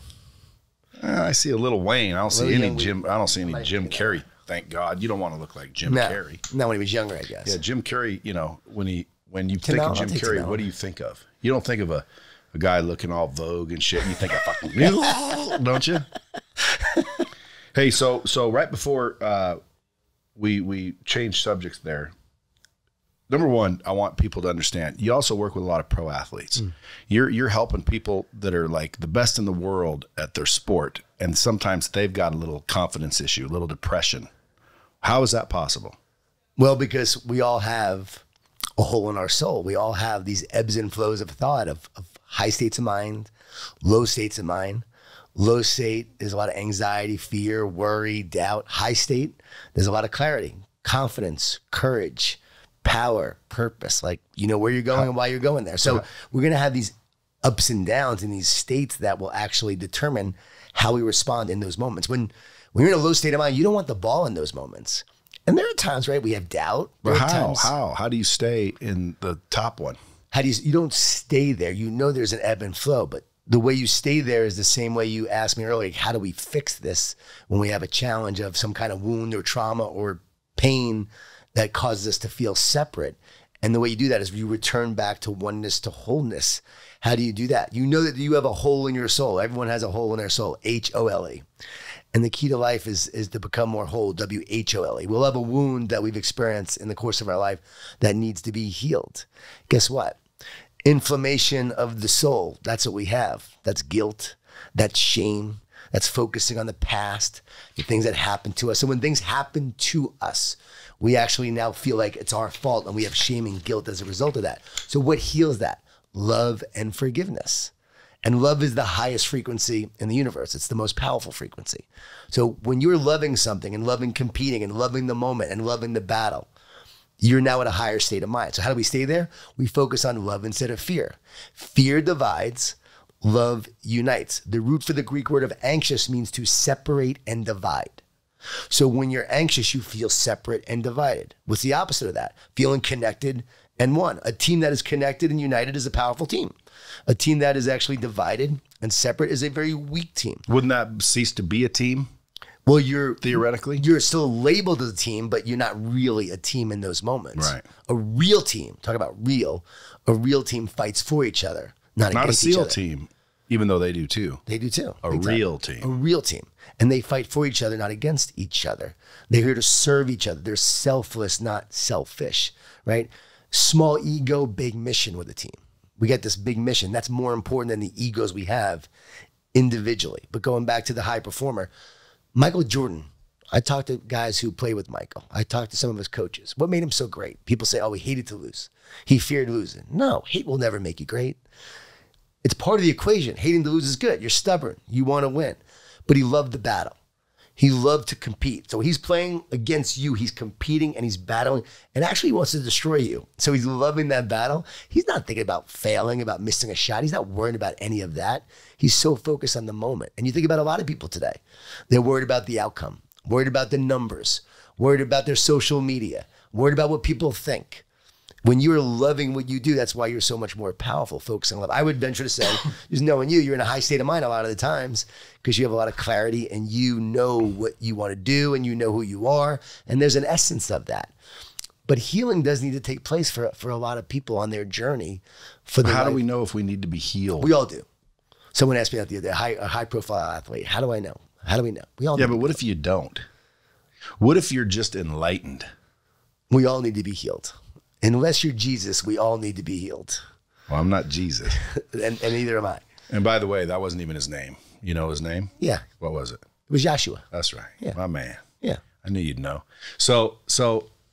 I see a little Wayne. I don't see any Jim. I don't see any Jim Carrey. Thank God. You don't want to look like Jim Carrey. No, when he was younger, I guess. Yeah, Jim Carrey. You know, when you think of Jim Carrey, what do you think of? You don't think of a guy looking all Vogue and shit. You think of fucking, don't you? Hey, so right before we change subjects there, number one, I want people to understand, you also work with a lot of pro athletes. Mm. You're helping people that are like the best in the world at their sport, and sometimes they've got a little confidence issue, a little depression. How is that possible? Well, because we all have a hole in our soul. We all have these ebbs and flows of thought, of high states of mind, low states of mind. Low state is a lot of anxiety, fear, worry, doubt. High state, there's a lot of clarity, confidence, courage, power, purpose. Like, you know where you're going and why you're going there. So we're going to have these ups and downs and these states that will actually determine how we respond in those moments. When you're in a low state of mind, you don't want the ball in those moments. And there are times, right, we have doubt. But how do you stay in the top one? How do you don't stay there. You know there's an ebb and flow, but the way you stay there is the same way you asked me earlier, how do we fix this when we have a challenge of some kind of wound or trauma or pain that causes us to feel separate? And the way you do that is you return back to oneness, to wholeness. How do you do that? You know that you have a hole in your soul. Everyone has a hole in their soul, H-O-L-E. And the key to life is to become more whole, W-H-O-L-E. We'll have a wound that we've experienced in the course of our life that needs to be healed. Guess what? Inflammation of the soul. That's what we have. That's guilt. That's shame. That's focusing on the past, the things that happened to us. So when things happen to us, we actually now feel like it's our fault and we have shame and guilt as a result of that. So what heals that? Love and forgiveness. And love is the highest frequency in the universe. It's the most powerful frequency. So when you're loving something and loving competing and loving the moment and loving the battle, you're now in a higher state of mind. So how do we stay there? We focus on love instead of fear. Fear divides, love unites. The root for the Greek word of anxious means to separate and divide. So when you're anxious, you feel separate and divided. What's the opposite of that? Feeling connected and one. A team that is connected and united is a powerful team. A team that is actually divided and separate is a very weak team. Wouldn't that cease to be a team? Well, you're still labeled as a team, but you're not really a team in those moments. Right. A real team, talk about real, a real team fights for each other, not a SEAL team, even though they do too. They do too. A real team. A real team. And they fight for each other, not against each other. They're here to serve each other. They're selfless, not selfish, right? Small ego, big mission with a team. We got this big mission. That's more important than the egos we have individually. But going back to the high performer, Michael Jordan, I talked to guys who play with Michael. I talked to some of his coaches. What made him so great? People say, oh, he hated to lose. He feared losing. No, hate will never make you great. It's part of the equation. Hating to lose is good. You're stubborn. You want to win. But he loved the battle. He loved to compete. So he's playing against you. He's competing and he's battling and actually wants to destroy you. So he's loving that battle. He's not thinking about failing, about missing a shot. He's not worried about any of that. He's so focused on the moment. And you think about a lot of people today. They're worried about the outcome, worried about the numbers, worried about their social media, worried about what people think. When you're loving what you do, that's why you're so much more powerful, focusing on love. I would venture to say, just knowing you, you're in a high state of mind a lot of the times because you have a lot of clarity and you know what you want to do and you know who you are. And there's an essence of that. But healing does need to take place for a lot of people on their journey. How do we know if we need to be healed? We all do. Someone asked me out the other day, a high profile athlete. How do I know? How do we know? We all know. Yeah, but what if you don't? What if you're just enlightened? We all need to be healed. Unless you're Jesus, we all need to be healed. Well, I'm not Jesus. and neither am I. And by the way, that wasn't even his name. You know his name? Yeah. What was it? It was Joshua. That's right. Yeah. My man. Yeah. I knew you'd know. So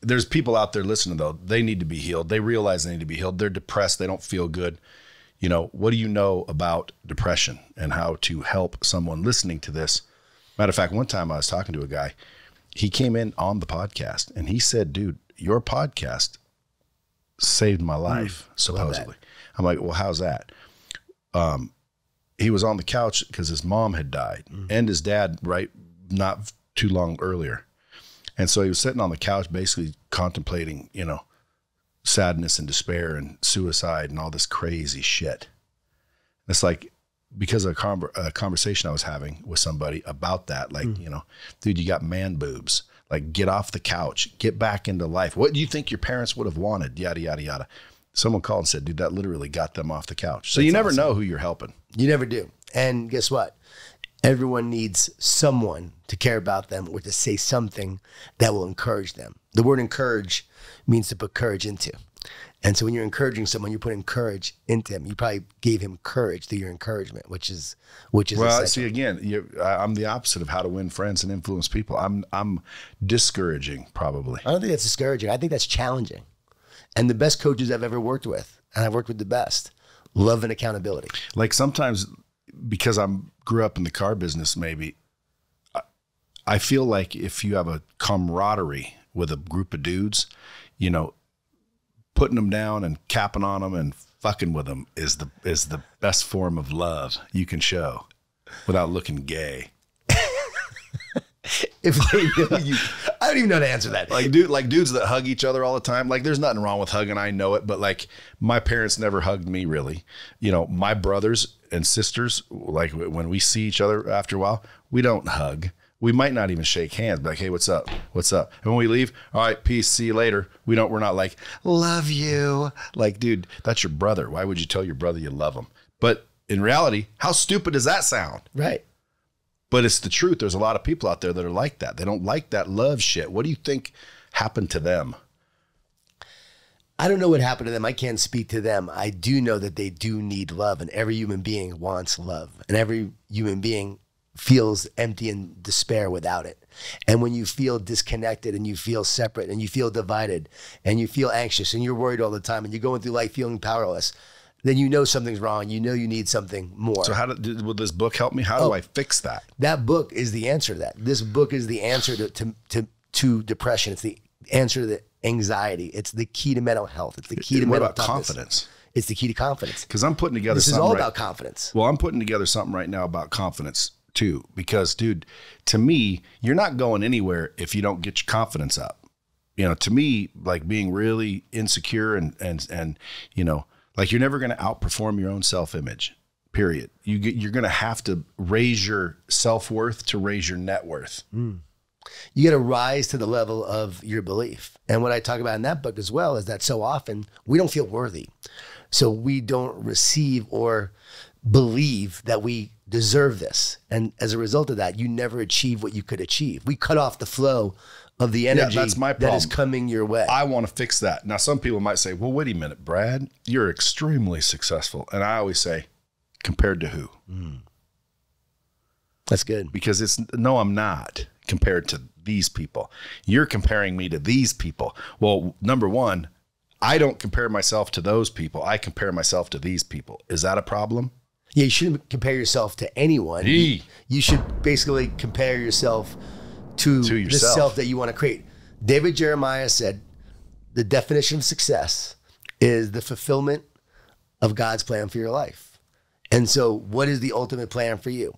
there's people out there listening, though. They need to be healed. They realize they need to be healed. They're depressed. They don't feel good. You know, what do you know about depression and how to help someone listening to this? Matter of fact, one time I was talking to a guy. He came in on the podcast and he said, dude, your podcast saved my life, supposedly. I'm like, well, how's that? He was on the couch because his mom had died and his dad, right, not too long earlier. And so he was sitting on the couch basically contemplating, you know, sadness and despair and suicide and all this crazy shit. And it's like, because of a conversation I was having with somebody about that, like, you know, dude, you got man boobs. Like, get off the couch, get back into life. What do you think your parents would have wanted? Yada, yada, yada. Someone called and said, dude, that literally got them off the couch. So you never know who you're helping. You never do. And guess what? Everyone needs someone to care about them or to say something that will encourage them. The word encourage means to put courage into. And so when you're encouraging someone, you're putting courage into him. You probably gave him courage through your encouragement, which is well, see, again, I'm the opposite of How to Win Friends and Influence People. I'm discouraging, probably. I don't think that's discouraging. I think that's challenging. And the best coaches I've ever worked with, and I've worked with the best, love and accountability. Like sometimes, because I grew up in the car business, maybe, I feel like if you have a camaraderie with a group of dudes, you know, putting them down and capping on them and fucking with them is the best form of love you can show without looking gay. If they know you, I don't even know how to answer that. Like dude, like dudes that hug each other all the time. Like there's nothing wrong with hugging. I know it, but like my parents never hugged me really. You know, my brothers and sisters, like when we see each other after a while, we don't hug. We might not even shake hands, but like, hey, what's up? What's up? And when we leave, all right, peace, see you later. We don't, we're not like, love you. Like, dude, that's your brother. Why would you tell your brother you love him? But in reality, how stupid does that sound? Right. But it's the truth. There's a lot of people out there that are like that. They don't like that love shit. What do you think happened to them? I don't know what happened to them. I can't speak to them. I do know that they do need love, and every human being wants love, and every human being feels empty and despair without it. And when you feel disconnected and you feel separate and you feel divided and you feel anxious and you're worried all the time and you're going through life feeling powerless, then you know something's wrong. You know you need something more. So how will this book help me? How do I fix that? That book is the answer to that. This book is the answer to depression. It's the answer to the anxiety. It's the key to mental health. It's the key to mental toughness. Confidence? It's the key to confidence. Because I'm putting together something. This is all about confidence. Well, I'm putting together something right now about confidence too. Because, dude, to me, you're not going anywhere if you don't get your confidence up. You know, to me, like being really insecure and you know, like you're never going to outperform your own self-image, period. You're going to have to raise your self-worth to raise your net worth. Mm. You got to rise to the level of your belief. And what I talk about in that book as well is that so often we don't feel worthy. So we don't receive or believe that we deserve this. And as a result of that, you never achieve what you could achieve. We cut off the flow of the energy that is coming your way. I want to fix that. Now, some people might say, well, wait a minute, Brad, you're extremely successful. And I always say, compared to who? Mm. That's good. Because it's, no, I'm not compared to these people. You're comparing me to these people. Well, number one, I don't compare myself to those people. I compare myself to these people. Is that a problem? Yeah, you shouldn't compare yourself to anyone. You should basically compare yourself to yourself. The self that you want to create. David Jeremiah said, the definition of success is the fulfillment of God's plan for your life. And so what is the ultimate plan for you?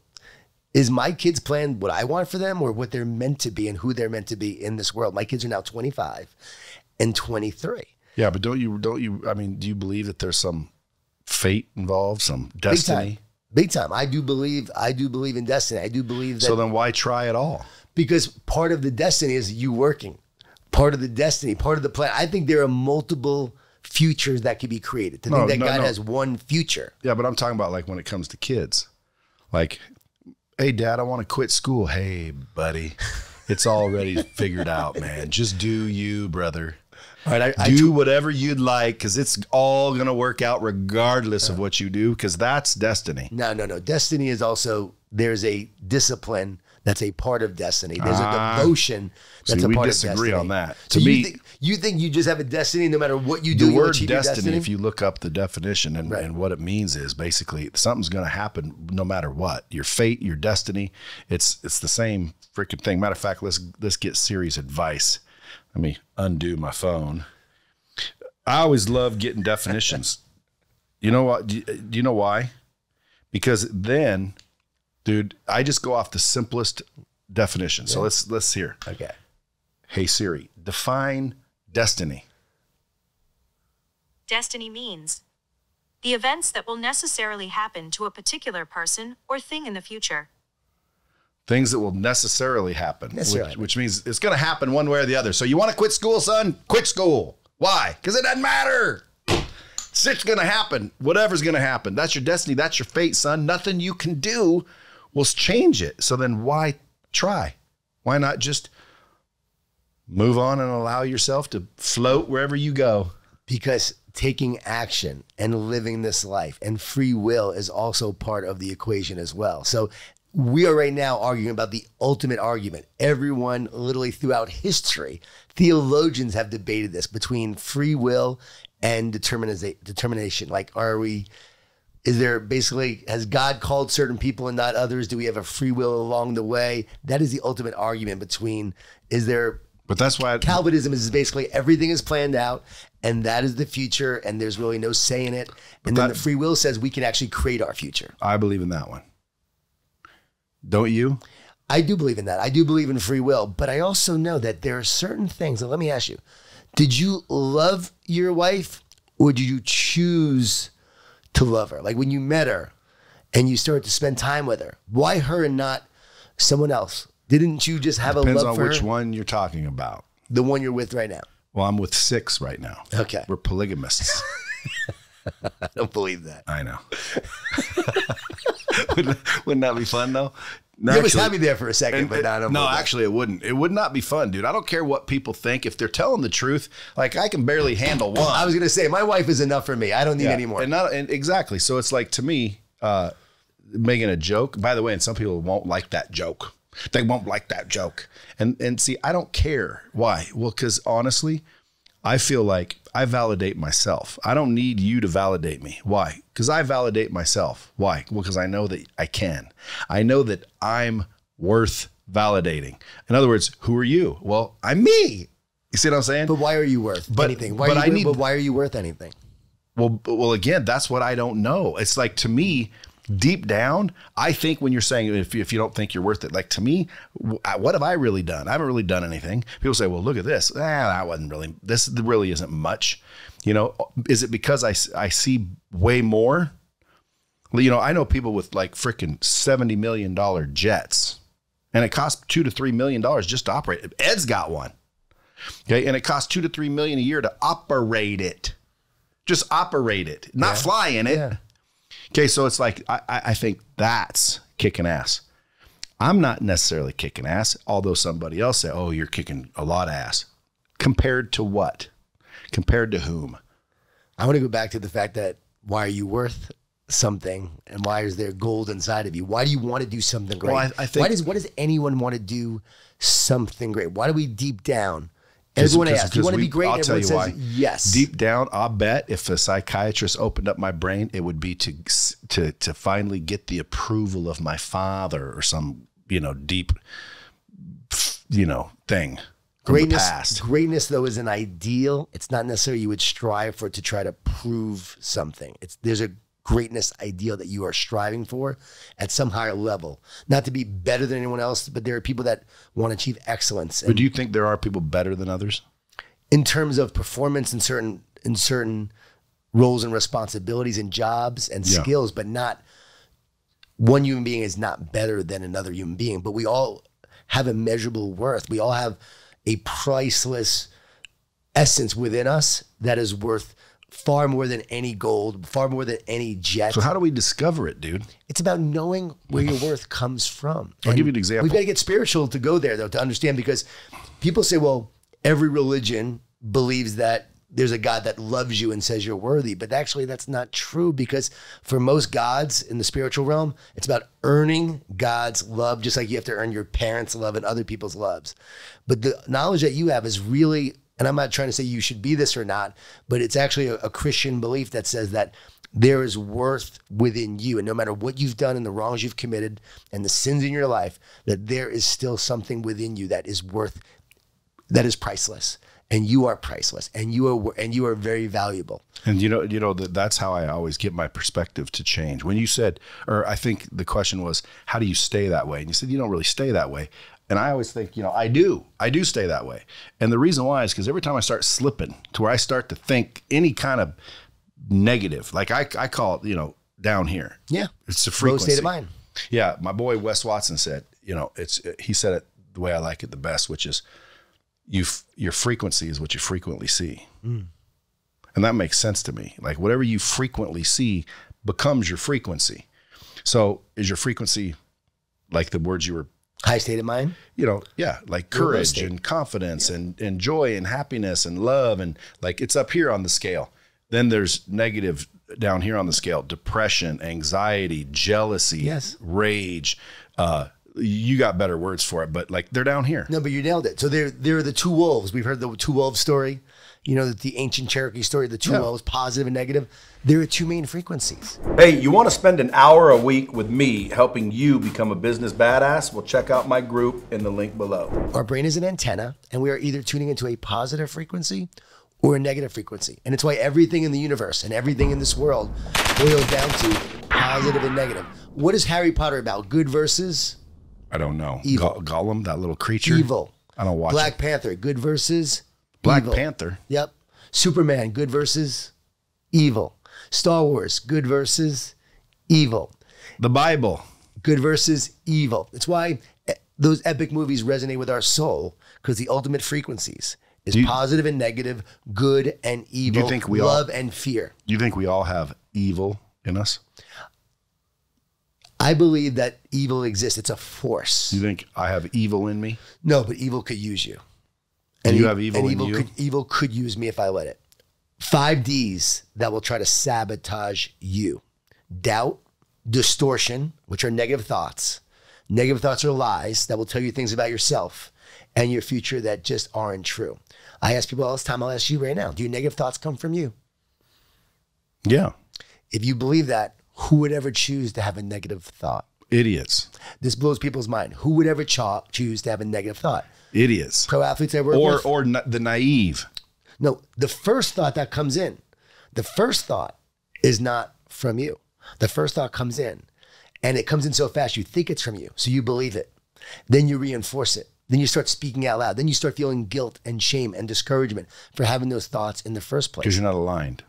Is my kids' plan what I want for them or what they're meant to be and who they're meant to be in this world? My kids are now 25 and 23. Yeah, but I mean, do you believe that there's some fate involved, some destiny? Big time. Big time. I do believe in destiny. I do believe that. So then why try at all? Because part of the destiny is you working. Part of the destiny, part of the plan. I think there are multiple futures that could be created. To think that God has one future. Yeah, but I'm talking about like when it comes to kids. Like, hey, Dad, I want to quit school. Hey, buddy, it's already figured out, man. Just do you, brother. All right, do whatever you'd like because it's all going to work out regardless of what you do because that's destiny. No. Destiny is also, there's a discipline that's a part of destiny. There's a devotion that's a part of destiny. We disagree on that. To me, you think you just have a destiny no matter what you do? The word destiny, if you look up the definition and what it means is basically something's going to happen no matter what. Your fate, your destiny, it's the same freaking thing. Matter of fact, let's get serious advice. Let me undo my phone. I always love getting definitions. You know what? Do you know why? Because then... Dude, I just go off the simplest definition. So let's hear. Okay. Hey Siri, define destiny. Destiny means the events that will necessarily happen to a particular person or thing in the future. Things that will necessarily happen, which means it's going to happen one way or the other. So you want to quit school, son? Quit school. Why? Because it doesn't matter. It's going to happen. Whatever's going to happen. That's your destiny. That's your fate, son. Nothing you can do will change it. So then why try? Why not just move on and allow yourself to float wherever you go? Because taking action and living this life and free will is also part of the equation as well. So we are right now arguing about the ultimate argument. Everyone literally throughout history, theologians have debated this between free will and determination. Like, has God called certain people and not others? Do we have a free will along the way? That is the ultimate argument between, is there But that's why Calvinism is basically everything is planned out, and that is the future, and there's really no say in it. And then the free will says we can actually create our future. I believe in that one. Don't you? I do believe in that. I do believe in free will, but I also know that there are certain things. And let me ask you, did you love your wife, or did you choose to love her? Like when you met her and you started to spend time with her, why her and not someone else? Didn't you just have a love for her? Depends on which one you're talking about. The one you're with right now. Well, I'm with 6 right now. Okay. We're polygamists. I don't believe that. I know. Wouldn't that be fun, though? No, it was happy there for a second, but I don't believe that. Actually, it wouldn't. It would not be fun, dude. I don't care what people think. If they're telling the truth, like, I can barely handle one. I was going to say, my wife is enough for me. I don't need any more. And exactly. So it's like, to me, making a joke, by the way, and some people won't like that joke. They won't like that joke. And see, I don't care. Why? Well, because honestly, I feel like I validate myself. I don't need you to validate me. Why? Because I validate myself. Why? Well, because I know that I can. I know that I'm worth validating. In other words, who are you? Well, I'm me. You see what I'm saying? But why are you worth anything? Why are you worth anything? Well, again, that's what I don't know. It's like, to me, deep down, I think when you're saying, if you don't think you're worth it, like, to me, what have I really done? I haven't really done anything. People say, well, look at this. That wasn't really, this really isn't much. You know, is it because I see way more? Well, you know, I know people with like freaking $70 million jets, and it costs $2 to $3 million just to operate it. Ed's got one. Okay. And it costs $2 to $3 million a year to operate it, just operate it, not fly in it. Yeah. Okay, so it's like, I think that's kicking ass. I'm not necessarily kicking ass, although somebody else say, oh, you're kicking a lot of ass. Compared to what? Compared to whom? I want to go back to the fact that why are you worth something, and why is there gold inside of you? Why do you want to do something great? Well, I think, why does anyone want to do something great? Why do we deep down? Everyone asks, do you want to be great? I'll tell you why. Yes. Deep down, I'll bet if a psychiatrist opened up my brain, it would be to finally get the approval of my father or some, you know, deep, you know, thing. Greatness, though, is an ideal. It's not necessarily you would strive for it to try to prove something. There's a greatness ideal that you are striving for at some higher level, not to be better than anyone else, but there are people that want to achieve excellence. But do you think there are people better than others in terms of performance in certain roles and responsibilities and jobs and skills? But not one human being is not better than another human being, but we all have immeasurable worth. We all have a priceless essence within us that is worth far more than any gold, far more than any jet. So how do we discover it, dude? It's about knowing where your worth comes from. I'll give you an example. We've got to get spiritual to go there, though, to understand, because people say, well, every religion believes that there's a God that loves you and says you're worthy. But actually, that's not true, because for most gods in the spiritual realm, it's about earning God's love, just like you have to earn your parents' love and other people's loves. But the knowledge that you have is really, and I'm not trying to say you should be this or not, but it's actually a Christian belief that says that there is worth within you. And no matter what you've done and the wrongs you've committed and the sins in your life, that there is still something within you that is worth, that is priceless. And you are priceless, and you are very valuable. And you know that's how I always get my perspective to change. When you said, or I think the question was, how do you stay that way? And you said, you don't really stay that way. And I always think, you know, I do stay that way. And the reason why is because every time I start slipping to where I start to think any kind of negative, like I call it, you know, down here. Yeah. It's a frequency. Low state of mind. Yeah. My boy, Wes Watson, said, you know, he said it the way I like it the best, which is your frequency is what you frequently see. Mm. And that makes sense to me. Like whatever you frequently see becomes your frequency. So is your frequency like the words you were, high state of mind, you know? Yeah. Like courage and confidence and joy and happiness and love. And like, it's up here on the scale. Then there's negative down here on the scale, depression, anxiety, jealousy, rage. You got better words for it, but like they're down here. No, but you nailed it. So they're the two wolves. We've heard the two wolves story. you know, the ancient Cherokee story, the two lows, positive and negative. There are two main frequencies. Hey, you want to spend an hour a week with me helping you become a business badass? Well, check out my group in the link below. Our brain is an antenna, and we are either tuning into a positive frequency or a negative frequency. And it's why everything in the universe and everything in this world boils down to positive and negative. What is Harry Potter about? Good versus? I don't know. Evil. Gollum, that little creature. Evil. I don't watch Black Panther, good versus? Black evil. Panther. Yep. Superman, good versus? Evil. Star Wars, good versus? Evil. The Bible. Good versus? Evil. That's why those epic movies resonate with our soul, because the ultimate frequencies is positive and negative, good and evil, you think we love all, and fear. Do you think we all have evil in us? I believe that evil exists. It's a force. You think I have evil in me? No, but evil could use you. And you have evil in you? Evil could use me if I let it. 5 Ds that will try to sabotage you. Doubt, distortion, which are negative thoughts. Negative thoughts are lies that will tell you things about yourself and your future that just aren't true. I ask people all this time, I'll ask you right now, do your negative thoughts come from you? Yeah. If you believe that, who would ever choose to have a negative thought? Idiots. This blows people's mind. Who would ever choose to have a negative thought? Idiots. Pro athletes I work with. Or the naive. No, the first thought that comes in, the first thought is not from you. The first thought comes in, and it comes in so fast you think it's from you, so you believe it. Then you reinforce it. Then you start speaking out loud. Then you start feeling guilt and shame and discouragement for having those thoughts in the first place. Because you're not aligned.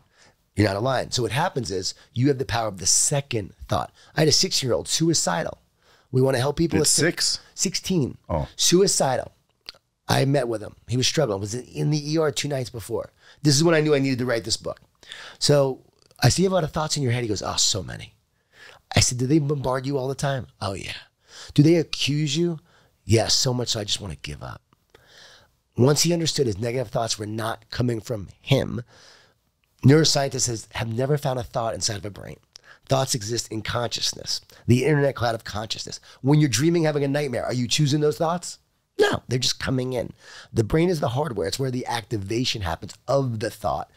You're not aligned. So what happens is you have the power of the second thought. I had a 6-year-old, suicidal. We want to help people. It's 16. Oh. Suicidal. I met with him. He was struggling. Was in the ER 2 nights before. This is when I knew I needed to write this book. So I see you have a lot of thoughts in your head. He goes, oh, so many. I said, do they bombard you all the time? Oh, yeah. Do they accuse you? Yes, so much so I just want to give up. Once he understood his negative thoughts were not coming from him, neuroscientists have never found a thought inside of a brain. Thoughts exist in consciousness, the internet cloud of consciousness. When you're dreaming, having a nightmare, are you choosing those thoughts? No, they're just coming in. The brain is the hardware. It's where the activation happens of the thought.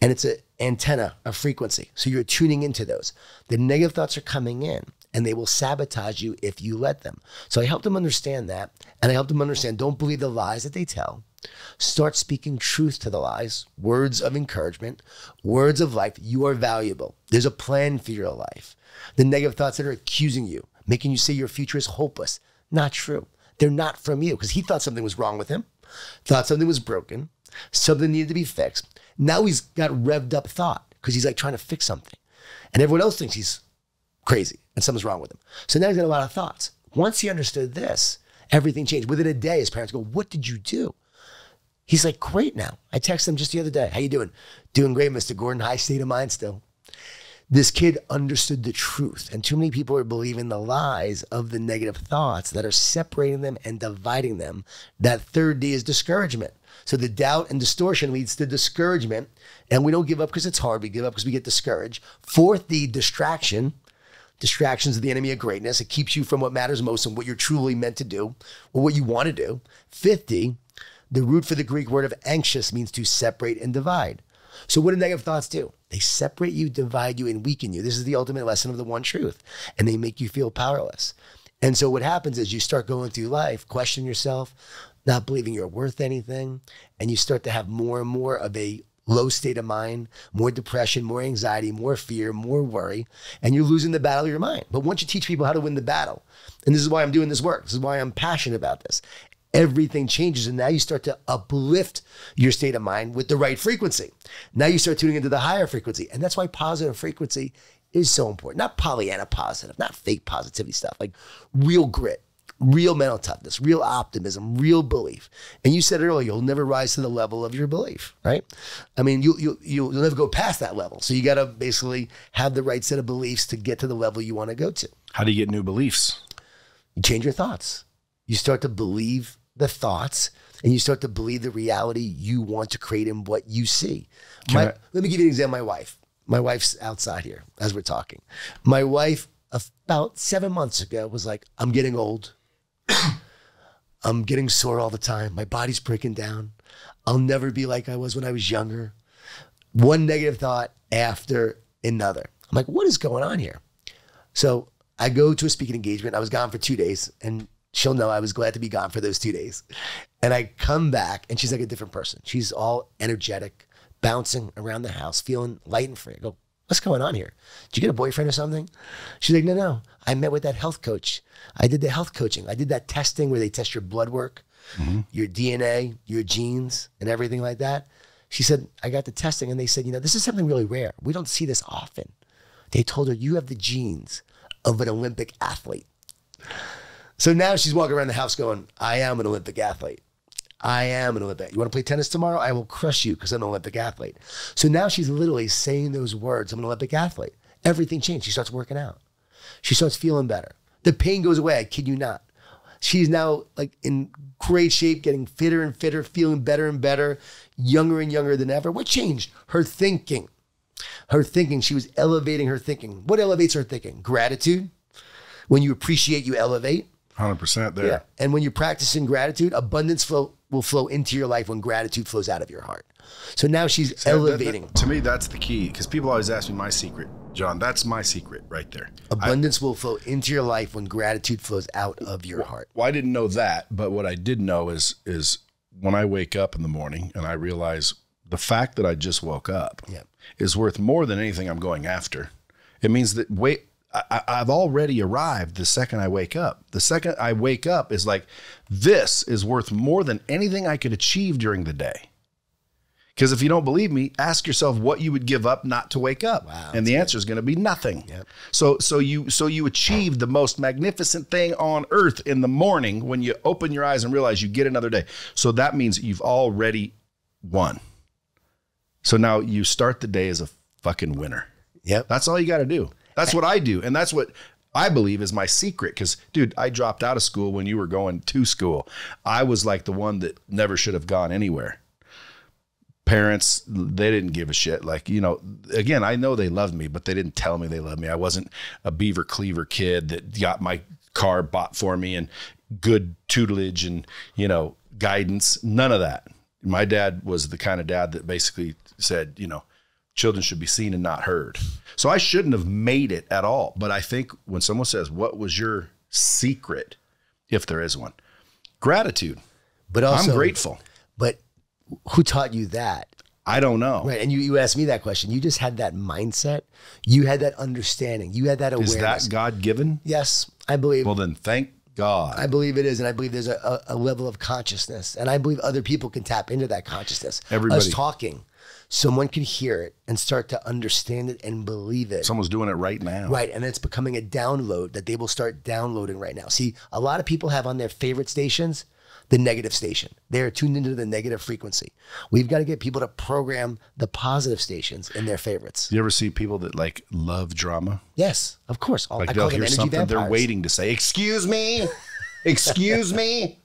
And it's an antenna, a frequency. So you're tuning into those. The negative thoughts are coming in, and they will sabotage you if you let them. So I helped them understand that, and I helped them understand, don't believe the lies that they tell. Start speaking truth to the lies, words of encouragement, words of life. You are valuable. There's a plan for your life. The negative thoughts that are accusing you, making you say your future is hopeless, not true. They're not from you, because he thought something was wrong with him, thought something was broken, something needed to be fixed. Now he's got revved up thought, because he's like trying to fix something. And everyone else thinks he's crazy and something's wrong with him. So now he's got a lot of thoughts. Once he understood this, everything changed. Within a day, his parents go, what did you do? He's like, great now. I texted him just the other day. How you doing? Doing great, Mr. Gordon. High state of mind still. This kid understood the truth. And too many people are believing the lies of the negative thoughts that are separating them and dividing them. That 3rd D is discouragement. So the doubt and distortion leads to discouragement. And we don't give up because it's hard. We give up because we get discouraged. 4th D, distraction. Distractions are the enemy of greatness. It keeps you from what matters most and what you're truly meant to do or what you want to do. 5th D, the root for the Greek word of anxious means to separate and divide. So what do negative thoughts do? They separate you, divide you, and weaken you. This is the ultimate lesson of the one truth. And they make you feel powerless. And so what happens is you start going through life, questioning yourself, not believing you're worth anything. And you start to have more and more of a low state of mind, more depression, more anxiety, more fear, more worry, and you're losing the battle of your mind. But once you teach people how to win the battle, and this is why I'm doing this work, this is why I'm passionate about this, everything changes, and now you start to uplift your state of mind with the right frequency. Now you start tuning into the higher frequency, and that's why positive frequency is so important. Not Pollyanna positive, not fake positivity stuff, like real grit, real mental toughness, real optimism, real belief. And you said earlier, you'll never rise to the level of your belief, right? I mean, you'll never go past that level. So you got to basically have the right set of beliefs to get to the level you want to go to. How do you get new beliefs? You change your thoughts. You start to believe the thoughts, and you start to believe the reality you want to create in what you see. Let me give you an example. My wife's outside here as we're talking. My wife about 7 months ago was like, I'm getting old. I'm getting sore all the time. My body's breaking down. I'll never be like I was when I was younger. One negative thought after another. I'm like, what is going on here? So I go to a speaking engagement. I was gone for 2 days, and she'll know I was glad to be gone for those 2 days. And I come back, and she's like a different person. She's all energetic, bouncing around the house, feeling light and free. I go, what's going on here? Did you get a boyfriend or something? She's like, no, no. I met with that health coach. I did the health coaching. I did that testing where they test your blood work, your DNA, your genes, and everything like that. She said, I got the testing, and they said, you know, this is something really rare. We don't see this often. They told her, you have the genes of an Olympic athlete. So now she's walking around the house going, I am an Olympic athlete. I am an Olympic. You want to play tennis tomorrow? I will crush you because I'm an Olympic athlete. So now she's literally saying those words, I'm an Olympic athlete. Everything changed. She starts working out. She starts feeling better. The pain goes away. I kid you not. She's now like in great shape, getting fitter and fitter, feeling better and better, younger and younger than ever. What changed? Her thinking. Her thinking. She was elevating her thinking. What elevates her thinking? Gratitude. When you appreciate, you elevate. 100% there. Yeah. And when you're practicing gratitude, abundance will flow into your life when gratitude flows out of your heart. So now she's elevating. That, to me, that's the key, because people always ask me my secret. John, that's my secret right there. Abundance will flow into your life when gratitude flows out of your heart. Well, I didn't know that, but what I did know is when I wake up in the morning and I realize the fact that I just woke up is worth more than anything I'm going after. It means that I've already arrived the second I wake up. The second I wake up is like, this is worth more than anything I could achieve during the day. Because if you don't believe me, ask yourself what you would give up not to wake up. Wow, and the answer is going to be nothing. Yep. So you achieve the most magnificent thing on earth in the morning when you open your eyes and realize you get another day. So that means you've already won. So now you start the day as a fucking winner. Yep. That's all you got to do. That's what I do. And that's what I believe is my secret. Because, dude, I dropped out of school when you were going to school. I was like the one that never should have gone anywhere. Parents, they didn't give a shit. Like, you know, again, I know they loved me, but they didn't tell me they loved me. I wasn't a beaver cleaver kid that got my car bought for me and good tutelage and, you know, guidance. None of that. My dad was the kind of dad that basically said, you know, children should be seen and not heard. So I shouldn't have made it at all. But I think when someone says, what was your secret, if there is one? Gratitude. But also, I'm grateful. But who taught you that? I don't know. Right. And you asked me that question. You just had that mindset. You had that understanding. You had that awareness. Is that God-given? Yes, I believe. Well, then thank God. I believe it is. And I believe there's a level of consciousness. And I believe other people can tap into that consciousness. Everybody. Us talking. Someone can hear it and start to understand it and believe it. Someone's doing it right now. Right, and it's becoming a download that they will start downloading right now. See, a lot of people have on their favorite stations the negative station. They're tuned into the negative frequency. We've got to get people to program the positive stations in their favorites. You ever see people that like love drama? Yes, of course. Like I call them energy vampires. They're waiting to say, excuse me, excuse me.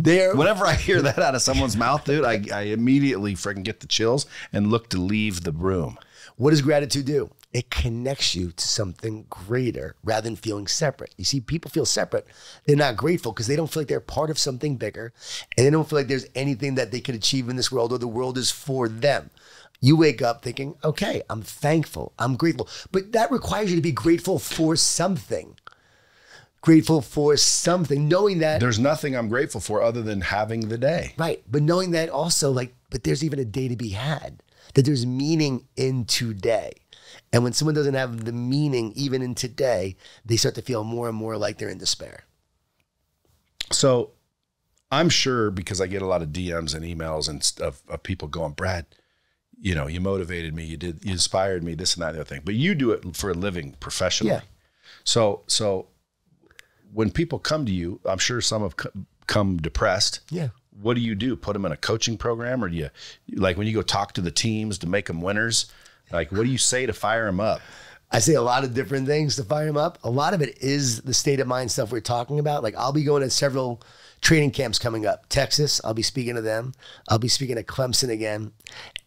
Whenever I hear that out of someone's mouth, dude, I immediately freaking get the chills and look to leave the room. What does gratitude do? It connects you to something greater rather than feeling separate. You see, people feel separate. They're not grateful because they don't feel like they're part of something bigger, and they don't feel like there's anything that they could achieve in this world or the world is for them. You wake up thinking, okay, I'm thankful, I'm grateful. But that requires you to be grateful for something. Grateful for something, knowing that there's nothing I'm grateful for other than having the day. Right. But knowing that also, like, but there's even a day to be had, that there's meaning in today. And when someone doesn't have the meaning even in today, they start to feel more and more like they're in despair. So I'm sure, because I get a lot of DMs and emails and stuff of people going, Brad, you know, you motivated me, you inspired me, this and that and the other thing, but you do it for a living professionally. Yeah. So when people come to you, I'm sure some have come depressed. Yeah. What do you do? Put them in a coaching program? Or do you, like when you go talk to the teams to make them winners, like what do you say to fire them up? I say a lot of different things to fire them up. A lot of it is the state of mind stuff we're talking about. Like I'll be going to several training camps coming up. Texas, I'll be speaking to them. I'll be speaking to Clemson again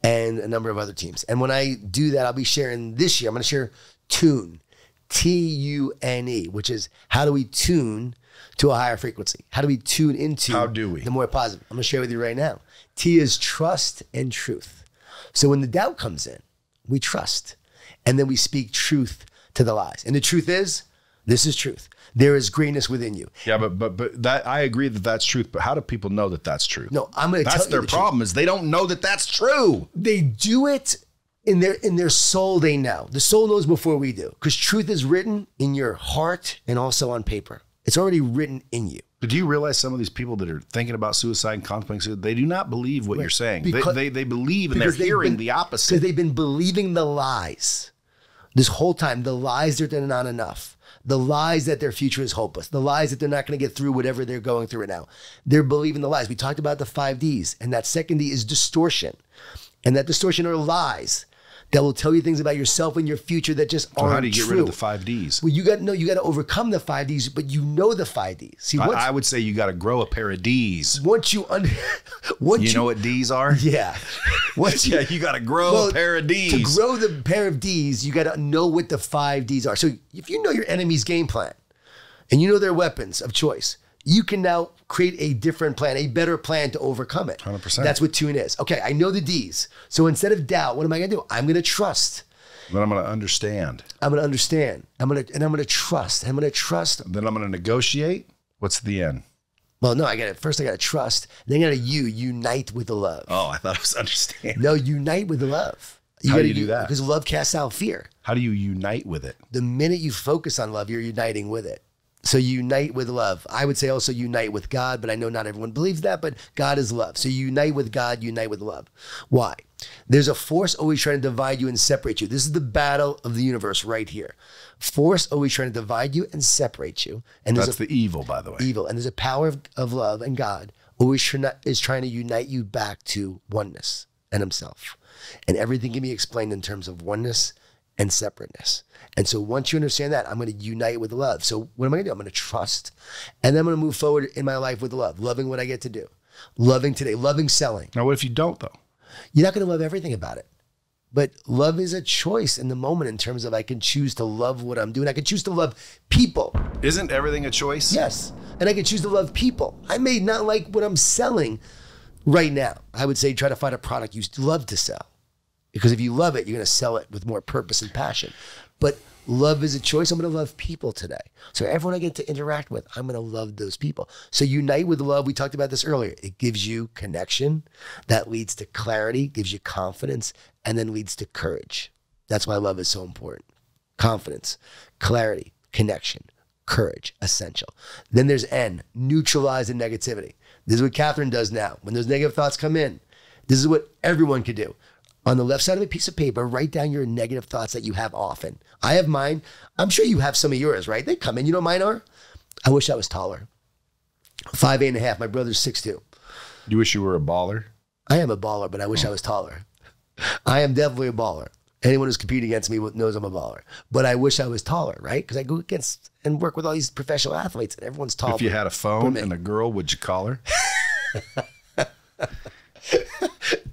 and a number of other teams. And when I do that, I'll be sharing this year, I'm going to share tune, T-U-N-E, which is how do we tune to a higher frequency? How do we tune into the more positive? I'm going to share with you right now. T is trust and truth. So when the doubt comes in, we trust. And then we speak truth to the lies. And the truth is, this is truth. There is greatness within you. Yeah, but that, I agree that that's truth. But how do people know that that's true? No, I'm going to tell you the truth. That's their problem is they don't know that that's true. They do it in their soul. They know. The soul knows before we do, because truth is written in your heart and also on paper. It's already written in you. But do you realize some of these people that are thinking about suicide and contemplating suicide, they do not believe what you're saying. They believe and they're hearing the opposite. Because they've been believing the lies this whole time. The lies that they're not enough. The lies that their future is hopeless. The lies that they're not going to get through whatever they're going through right now. They're believing the lies. We talked about the 5 Ds, and that second D is distortion. And that distortion are lies that will tell you things about yourself and your future that just aren't true. How do you get rid of the 5 Ds? Well, you got to overcome the 5 Ds, but you know the 5 Ds. See, I would say you got to grow a pair of Ds. Once you know what Ds are? Yeah. You got to grow a pair of Ds. To grow the pair of Ds, you got to know what the 5 Ds are. So if you know your enemy's game plan and you know their weapons of choice, you can now create a different plan, a better plan to overcome it. 100%. That's what tune is. Okay, I know the Ds. So instead of doubt, what am I going to do? I'm going to trust. Then I'm going to understand. I'm going to understand. I'm going to trust. I'm going to trust. Then I'm going to negotiate. What's the end? Well, no, first I got to trust. Then I got to unite with the love. Oh, I thought it was understand. No, unite with the love. How do you do that? Because love casts out fear. How do you unite with it? The minute you focus on love, you're uniting with it. So you unite with love. I would say also unite with God, but I know not everyone believes that, but God is love. So you unite with God, unite with love. Why? There's a force always trying to divide you and separate you. This is the battle of the universe right here. Force always trying to divide you and separate you. And that's the evil, by the way. Evil. And there's a power of love and God always is trying to unite you back to oneness and himself. And everything can be explained in terms of oneness and separateness. And so once you understand that, I'm going to unite with love. So what am I going to do? I'm going to trust. And then I'm going to move forward in my life with love, loving what I get to do, loving today, loving selling. Now, what if you don't, though? You're not going to love everything about it. But love is a choice in the moment in terms of I can choose to love what I'm doing. I can choose to love people. Isn't everything a choice? Yes. And I can choose to love people. I may not like what I'm selling right now. I would say try to find a product you love to sell. Because if you love it, you're going to sell it with more purpose and passion. But love is a choice. I'm going to love people today. So everyone I get to interact with, I'm going to love those people. So unite with love. We talked about this earlier. It gives you connection. That leads to clarity, gives you confidence, and then leads to courage. That's why love is so important. Confidence, clarity, connection, courage, essential. Then there's N, neutralize the negativity. This is what Catherine does now. When those negative thoughts come in, this is what everyone could do. On the left side of a piece of paper, write down your negative thoughts that you have often. I have mine. I'm sure you have some of yours, right? They come in. You know what mine are? I wish I was taller. 5'8" and a half. My brother's 6'2". You wish you were a baller? I am a baller, but I wish I was taller. I am definitely a baller. Anyone who's competing against me knows I'm a baller. But I wish I was taller, right? Because I go against and work with all these professional athletes, and everyone's taller. If you had a phone and a girl, would you call her?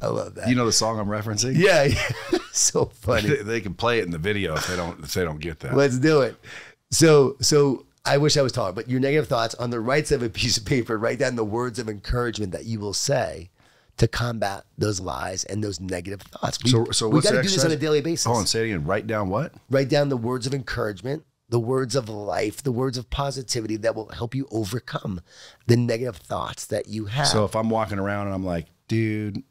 I love that. You know the song I'm referencing? Yeah, yeah. So funny. They can play it in the video if they don't get that. Let's do it. So I wish I was taller. But your negative thoughts on the right side of a piece of paper, write down the words of encouragement that you will say to combat those lies and those negative thoughts. We got to do this on a daily basis. Hold on, say it again. Write down what? Write down the words of encouragement, the words of life, the words of positivity that will help you overcome the negative thoughts that you have. So if I'm walking around and I'm like, dude,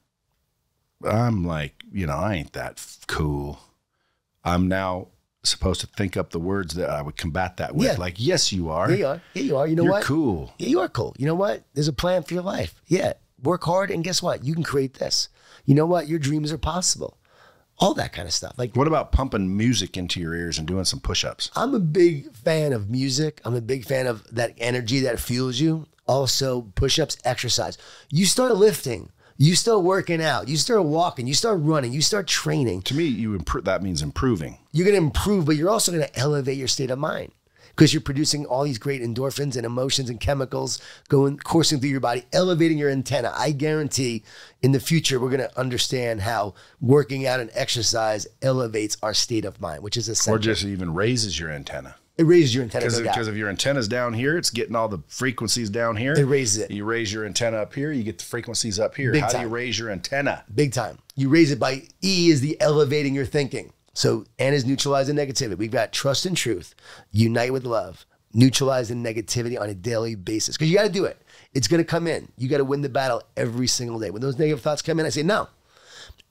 I'm like, you know, I ain't that cool. I'm now supposed to think up the words that I would combat that with. Yeah. Like, yes, you are. Yeah, you are. Yeah, you are. You know what? You're cool. Yeah, you are cool. You know what? There's a plan for your life. Yeah. Work hard. And guess what? You can create this. You know what? Your dreams are possible. All that kind of stuff. Like, what about pumping music into your ears and doing some push-ups? I'm a big fan of music. I'm a big fan of that energy that fuels you. Also, push-ups, exercise. You start lifting. You start working out. You start walking. You start running. You start training. To me, that means improving. You're going to improve, but you're also going to elevate your state of mind. because you're producing all these great endorphins and emotions and chemicals going coursing through your body, elevating your antenna. I guarantee in the future, we're going to understand how working out and exercise elevates our state of mind, which is essential. Or just even raises your antenna. It raises your antenna. Because if your antenna's down here, it's getting all the frequencies down here. It raises it. You raise your antenna up here, you get the frequencies up here. How do you raise your antenna? Big time. You raise it by E is the elevating your thinking. So N is neutralizing negativity. We've got trust and truth, unite with love, neutralizing negativity on a daily basis. Because you got to do it. It's going to come in. You got to win the battle every single day. When those negative thoughts come in, I say no.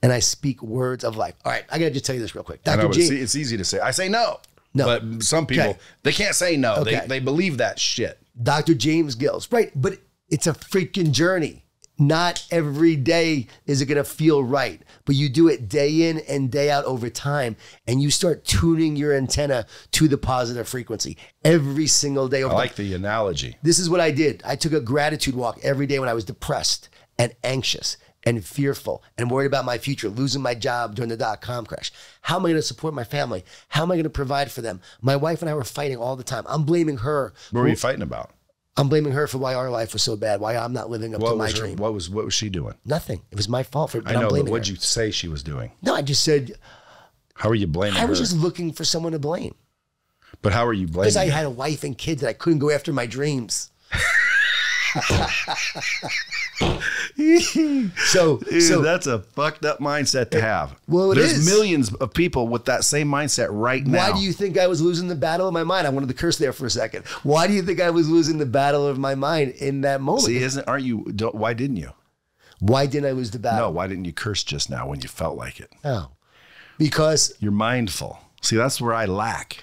And I speak words of life. All right, I got to just tell you this real quick. Dr. G. It's easy to say. I say no. No. But some people, they can't say no. They believe that shit. Dr. James Gills, right? But it's a freaking journey. Not every day is it going to feel right. But you do it day in and day out over time. And you start tuning your antenna to the positive frequency every single day. I like the analogy. This is what I did. I took a gratitude walk every day when I was depressed and anxious and fearful and worried about my future, losing my job during the dot-com crash. How am I gonna support my family? How am I gonna provide for them? My wife and I were fighting all the time. I'm blaming her. What were you fighting about? I'm blaming her for why our life was so bad, why I'm not living up to my dream. What was she doing? Nothing. It was my fault for, but I'm blaming her. What'd you say she was doing? No, I just said. How are you blaming her? I was just looking for someone to blame. But how are you blaming her? Because I had a wife and kids and I couldn't go after my dreams. Dude, that's a fucked up mindset to have. Well, there's millions of people with that same mindset right now. Why do you think I was losing the battle of my mind? I wanted to curse there for a second. Why do you think I was losing the battle of my mind in that moment? See, why didn't you? Why didn't I lose the battle? No, why didn't you curse just now when you felt like it? Oh, because you're mindful. See, that's where I lack.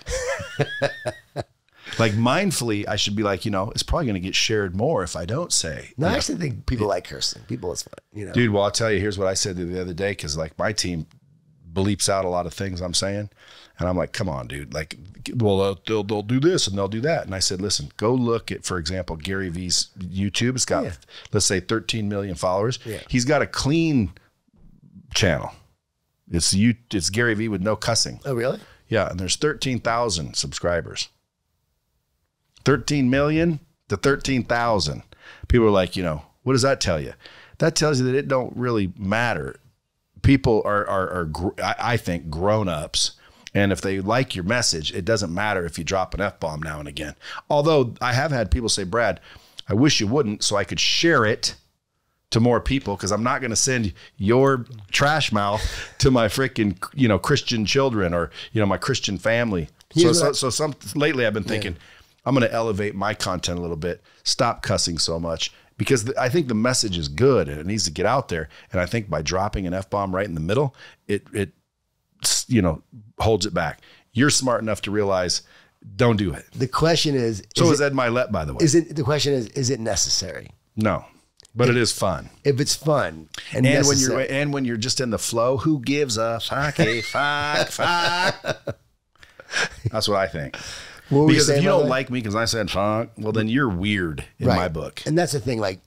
Like mindfully, I should be like, you know, it's probably going to get shared more if I don't say. No, I actually think people like cursing. People, it's fun, you know. Dude, well, I'll tell you, here's what I said the other day, because like my team bleeps out a lot of things I'm saying. And I'm like, come on, dude. Like, well, they'll do this and they'll do that. And I said, listen, go look at, for example, Gary V's YouTube. It's got, let's say, 13 million followers. Yeah. He's got a clean channel. It's Gary V with no cussing. Oh, really? Yeah, and there's 13,000 subscribers. 13 million to 13,000. People are like, you know, what does that tell you? That tells you that it don't really matter. People are I think, grown-ups. And if they like your message, it doesn't matter if you drop an F-bomb now and again. Although I have had people say, Brad, I wish you wouldn't so I could share it to more people, because I'm not going to send your trash mouth to my freaking, you know, Christian children or, you know, my Christian family. So lately I've been thinking, I'm going to elevate my content a little bit. Stop cussing so much, because I think the message is good and it needs to get out there. And I think by dropping an F-bomb right in the middle, it you know, holds it back. You're smart enough to realize don't do it. The question is, so is Ed Millett, by the way. The question is it necessary? No, but it is fun. If it's fun and when you're just in the flow, who gives a fuck? That's what I think. Because if you don't like me because I said fuck, well then you're weird in my book. And that's the thing. Like,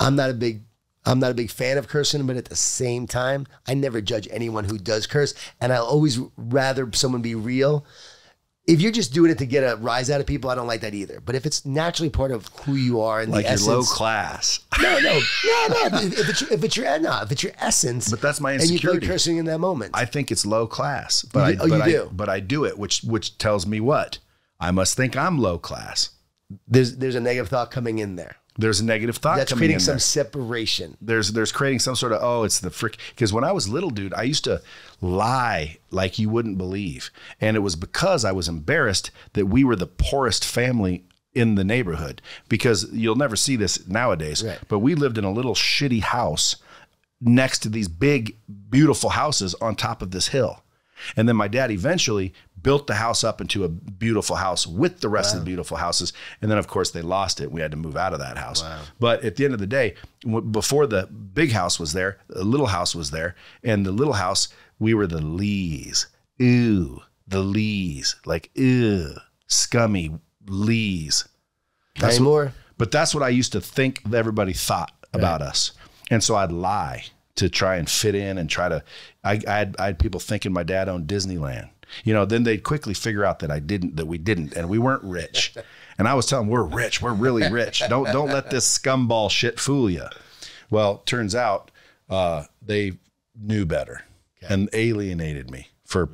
I'm not a big fan of cursing, but at the same time, I never judge anyone who does curse, and I'll always rather someone be real. If you're just doing it to get a rise out of people, I don't like that either. But if it's naturally part of who you are and like the essence, low class, no. If it's your essence, but that's my insecurity. And you play cursing in that moment. I think it's low class, but I do it, which tells me what. I must think I'm low class. There's a negative thought coming in there. There's a negative thought that's coming in there. That's creating some separation. There's creating some sort of, oh, it's the frick. Because when I was little, dude, I used to lie like you wouldn't believe. And it was because I was embarrassed that we were the poorest family in the neighborhood. Because you'll never see this nowadays. Right. But we lived in a little shitty house next to these big, beautiful houses on top of this hill. And then my dad eventually built the house up into a beautiful house with the rest of the beautiful houses. And then, of course, they lost it. We had to move out of that house. Wow. But at the end of the day, before the big house was there, the little house was there. And the little house, we were the lees. Ooh, the lees. Like, ew, scummy lees. But that's what I used to think everybody thought about us. And so I'd lie to try and fit in and try to, I had people thinking my dad owned Disneyland. You know, then they'd quickly figure out that I didn't, that we didn't, and we weren't rich. And I was telling them, we're rich. We're really rich. Don't let this scumball shit fool you. Well, turns out, they knew better and alienated me for,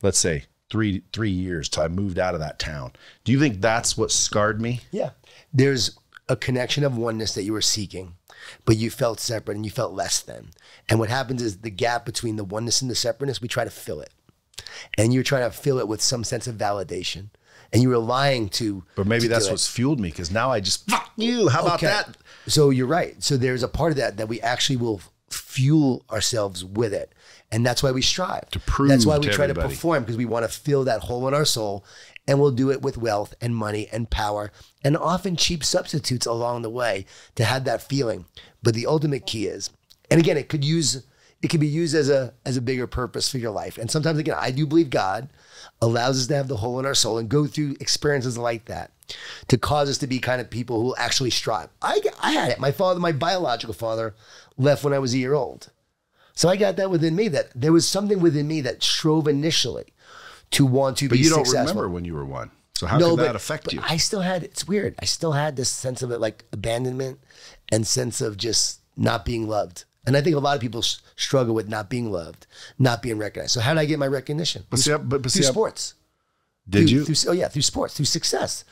let's say, three years till I moved out of that town. Do you think that's what scarred me? Yeah. There's a connection of oneness that you were seeking, but you felt separate and you felt less than. And what happens is the gap between the oneness and the separateness, we try to fill it. And you're trying to fill it with some sense of validation. And you were lying to. But maybe that's what's fueled me, because now I just, fuck you, how about that? So you're right. So there's a part of that that we actually will fuel ourselves with it. And that's why we strive. To prove to everybody. That's why we try to perform, because we want to fill that hole in our soul. And we'll do it with wealth and money and power and often cheap substitutes along the way to have that feeling. But the ultimate key is, and again, it could use... it can be used as a bigger purpose for your life. And sometimes, again, I do believe God allows us to have the hole in our soul and go through experiences like that to cause us to be kind of people who actually strive. I had it. My father, my biological father, left when I was a year old. So I got that within me, that there was something within me that strove initially to want to be successful. But you don't remember when you were one. So how can that affect you? I still had, it's weird. I still had this sense of it, like abandonment and sense of just not being loved. And I think a lot of people struggle with not being loved, not being recognized. So how did I get my recognition? Through sports. Did you? Oh yeah, through sports, through success,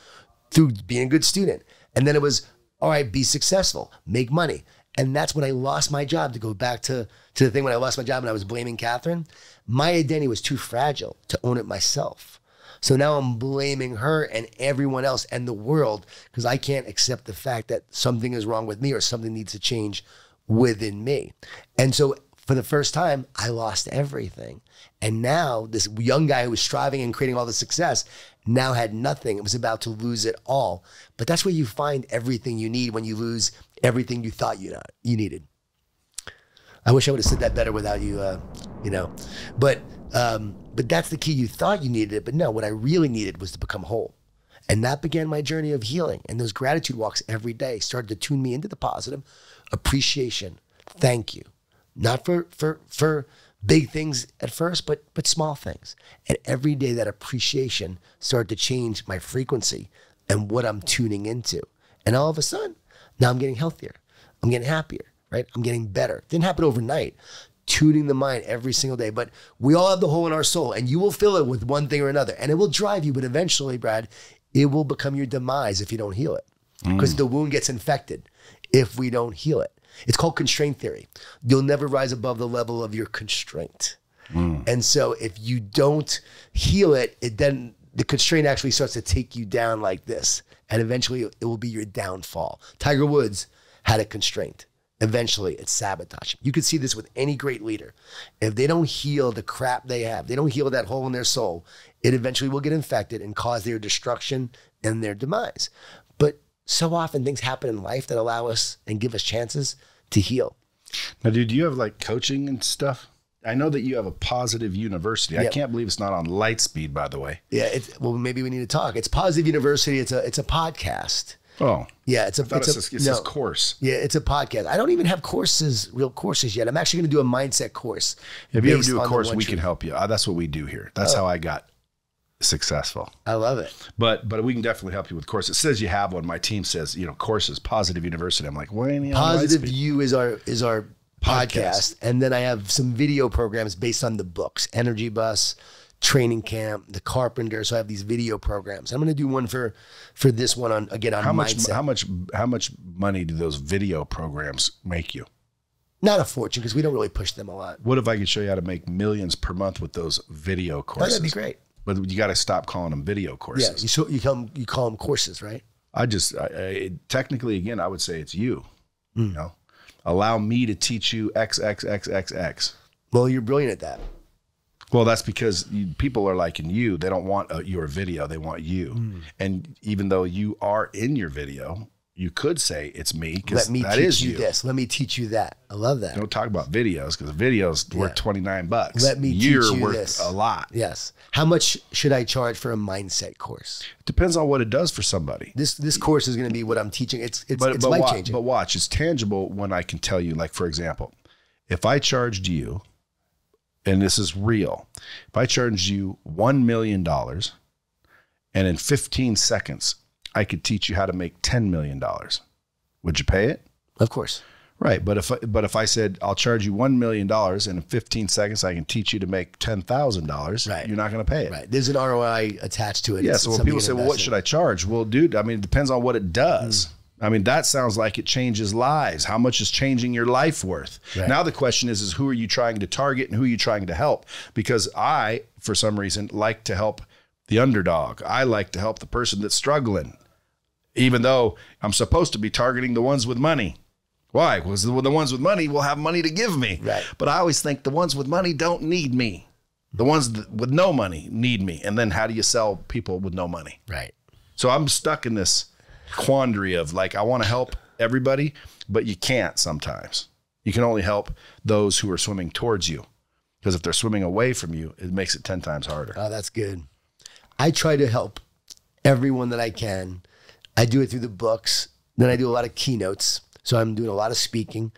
through being a good student. And then it was, all right, be successful, make money. And that's when I lost my job, to go back to the thing when I lost my job and I was blaming Catherine. My identity was too fragile to own it myself. So now I'm blaming her and everyone else and the world, because I can't accept the fact that something is wrong with me or something needs to change within me. And so for the first time, I lost everything. And now this young guy who was striving and creating all the success now had nothing. It was about to lose it all. But that's where you find everything you need, when you lose everything you thought you needed. I wish I would have said that better without you, you know, but that's the key. You thought you needed it, but no, what I really needed was to become whole. And that began my journey of healing. And those gratitude walks every day started to tune me into the positive. Appreciation, thank you, not for big things at first, but small things. And every day that appreciation started to change my frequency and what I'm tuning into. And all of a sudden, now I'm getting healthier, I'm getting happier, right? I'm getting better. It didn't happen overnight. Tuning the mind every single day. But we all have the hole in our soul, and you will fill it with one thing or another, and it will drive you. But eventually, Brad, it will become your demise if you don't heal it, because the wound gets infected if we don't heal it. It's called constraint theory. You'll never rise above the level of your constraint. And so if you don't heal it, then the constraint actually starts to take you down like this. And eventually it will be your downfall. Tiger Woods had a constraint. Eventually it's sabotage. You can see this with any great leader. If they don't heal the crap they have, they don't heal that hole in their soul, it eventually will get infected and cause their destruction and their demise. But so often things happen in life that allow us and give us chances to heal. Now, dude, do you have like coaching and stuff? I know that you have a Positive University. Yep. I can't believe it's not on Lightspeed, by the way. Yeah. It's, well, maybe we need to talk. It's Positive University. It's a podcast. Oh yeah. It's a course. Yeah. It's a podcast. I don't even have courses, real courses yet. I'm actually going to do a mindset course. If you ever do a course, we can help you. That's what we do here. That's how I got successful. I love it. But we can definitely help you with courses. It says you have one. My team says, you know, courses, Positive University. I'm like, well, Positive U is our podcast. And then I have some video programs based on the books, Energy Bus, Training Camp, The Carpenter. So I have these video programs. I'm going to do one for this one on, again, on mindset. How much money do those video programs make you? Not a fortune, because we don't really push them a lot. What if I could show you how to make millions per month with those video courses? That'd be great. But you got to stop calling them video courses. Yeah, you call them courses, right? I technically, again, I would say it's you. You know, allow me to teach you XXXXX. Well, you're brilliant at that. Well, that's because people are liking you. They don't want your video. They want you. And even though you are in your video, you could say it's me, because that is you. Let me teach you this. Let me teach you that. I love that. Don't talk about videos, because videos worth 29 bucks. Let me teach you this. You're worth a lot. Yes. How much should I charge for a mindset course? It depends on what it does for somebody. This course is going to be what I'm teaching. It's life changing. But watch, it's tangible when I can tell you. Like, for example, if I charged you, and this is real, if I charged you $1 million and in 15 seconds, I could teach you how to make $10 million, would you pay it? Of course. Right. But if I said, I'll charge you $1 million and in 15 seconds, I can teach you to make $10,000. Right. You're not going to pay it. Right. There's an ROI attached to it. Yeah. So when people say, well, what should I charge? Well, dude, I mean, it depends on what it does. I mean, that sounds like it changes lives. How much is changing your life worth? Right. Now the question is who are you trying to target and who are you trying to help? Because I, for some reason, like to help the underdog. I like to help the person that's struggling, even though I'm supposed to be targeting the ones with money. Why? Because the ones with money will have money to give me. Right. But I always think the ones with money don't need me. The ones with no money need me. And then how do you sell people with no money? Right. So I'm stuck in this quandary of like, I want to help everybody, but you can't sometimes. You can only help those who are swimming towards you. Because if they're swimming away from you, it makes it 10 times harder. Oh, that's good. I try to help everyone that I can. I do it through the books. Then I do a lot of keynotes. So I'm doing a lot of speaking.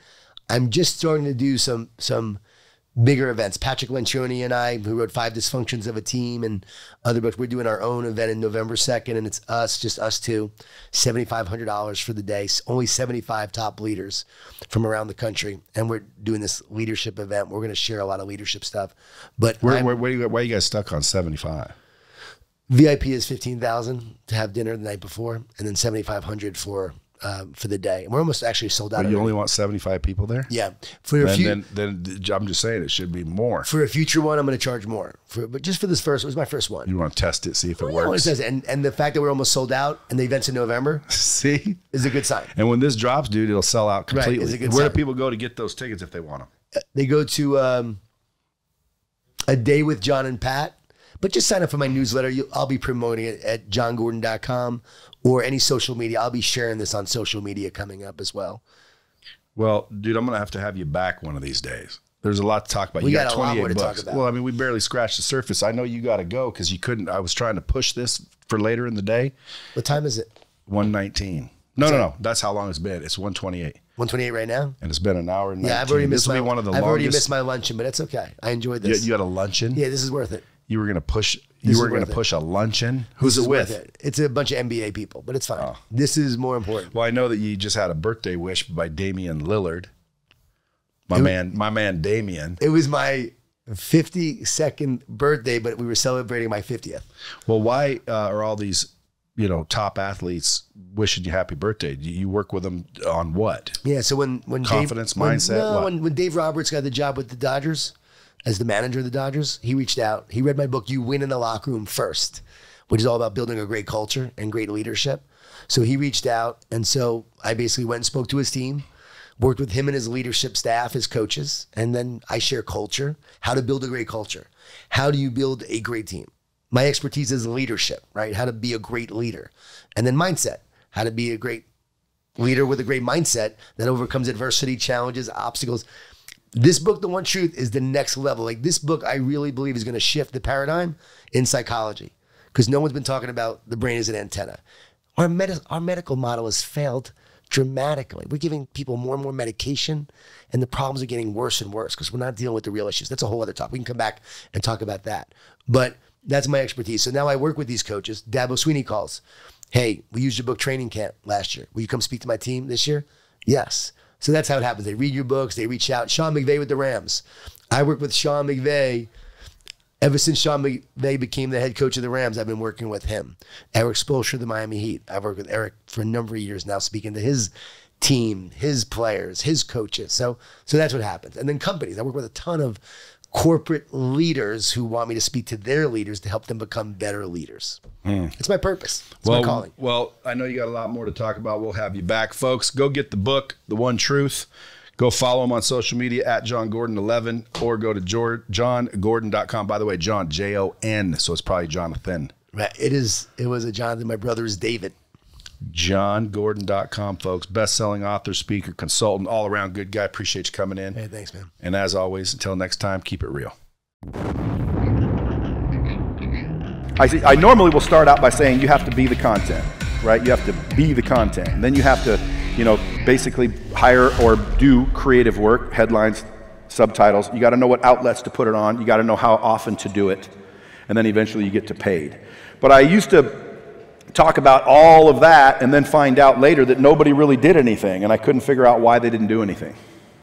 I'm just starting to do some bigger events. Patrick Lencioni and I, who wrote 5 Dysfunctions of a Team and other books, we're doing our own event in November 2nd, and it's us, just us two, $7,500 for the day, only 75 top leaders from around the country. And we're doing this leadership event. We're going to share a lot of leadership stuff. But why are you guys stuck on 75? VIP is 15,000 to have dinner the night before, and then 7,500 for the day, and we're almost actually sold out. But you only want 75 people there? Yeah. Then I'm just saying it should be more. For a future one, I'm going to charge more. But just for this first, it was my first one. You want to test it, see if it works. And the fact that we're almost sold out and the event's in November, see, is a good sign. And when this drops, dude, it'll sell out completely. Right, Where do people go to get those tickets if they want them? They go to A Day with John and Pat. But just sign up for my newsletter. I'll be promoting it at JonGordon.com or any social media. I'll be sharing this on social media coming up as well. Well, dude, I'm going to have you back one of these days. There's a lot to talk about. We got a lot more to talk about. Well, I mean, we barely scratched the surface. I know you got to go because you couldn't. I was trying to push this for later in the day. What time is it? 1:19. No. That's how long it's been. It's 1:28. 1:28 right now, and it's been an hour and 19. Yeah, I've already missed my luncheon, but it's okay. I enjoyed this. You had a luncheon. Yeah, this is worth it. You were going to push. You were going to push a luncheon. Who's it with? It's a bunch of NBA people, but it's fine. Oh. This is more important. Well, I know that you just had a birthday wish by Damian Lillard. My man, Damian. It was my 52nd birthday, but we were celebrating my 50th. Well, why are all these, you know, top athletes wishing you happy birthday? Do you work with them on what? Yeah. So when confidence, mindset. When Dave Roberts got the job with the Dodgers, as the manager of the Dodgers, he reached out. He read my book, You Win in the Locker Room First, which is all about building a great culture and great leadership. So he reached out. And so I basically went and spoke to his team, worked with him and his leadership staff, his coaches. And then I share culture, how to build a great culture. How do you build a great team? My expertise is leadership, right? How to be a great leader. And then mindset, how to be a great leader with a great mindset that overcomes adversity, challenges, obstacles. This book, The One Truth, is the next level. Like, this book, I really believe, is going to shift the paradigm in psychology, because no one's been talking about the brain as an antenna. Our medical model has failed dramatically. We're giving people more and more medication, and the problems are getting worse and worse because we're not dealing with the real issues. That's a whole other topic. We can come back and talk about that. But that's my expertise. So now I work with these coaches. Dabo Sweeney calls. Hey, we used your book Training Camp last year. Will you come speak to my team this year? Yes. So that's how it happens. They read your books. They reach out. Sean McVay with the Rams. I worked with Sean McVay. Ever since Sean McVay became the head coach of the Rams, I've been working with him. Eric Spoelstra of the Miami Heat. I've worked with Eric for a number of years now, speaking to his team, his players, his coaches. So that's what happens. And then companies. I work with a ton of corporate leaders who want me to speak to their leaders to help them become better leaders. It's my purpose. It's my calling. Well, I know you got a lot more to talk about. We'll have you back, folks. Go get the book, The One Truth. Go follow him on social media at JonGordon11 or go to JonGordon.com. By the way, John, J-O-N, so it's probably Jonathan. Right. It was a Jonathan. My brother is David. JonGordon.com, folks. Best-selling author, speaker, consultant, all-around good guy. Appreciate you coming in. Hey, thanks, man. And as always, until next time, keep it real. I normally will start out by saying you have to be the content, right? You have to be the content. And then you have to, basically hire or do creative work, headlines, subtitles. You got to know what outlets to put it on. You got to know how often to do it. And then eventually you get to paid. But I used to talk about all of that and then find out later that nobody really did anything, and I couldn't figure out why they didn't do anything.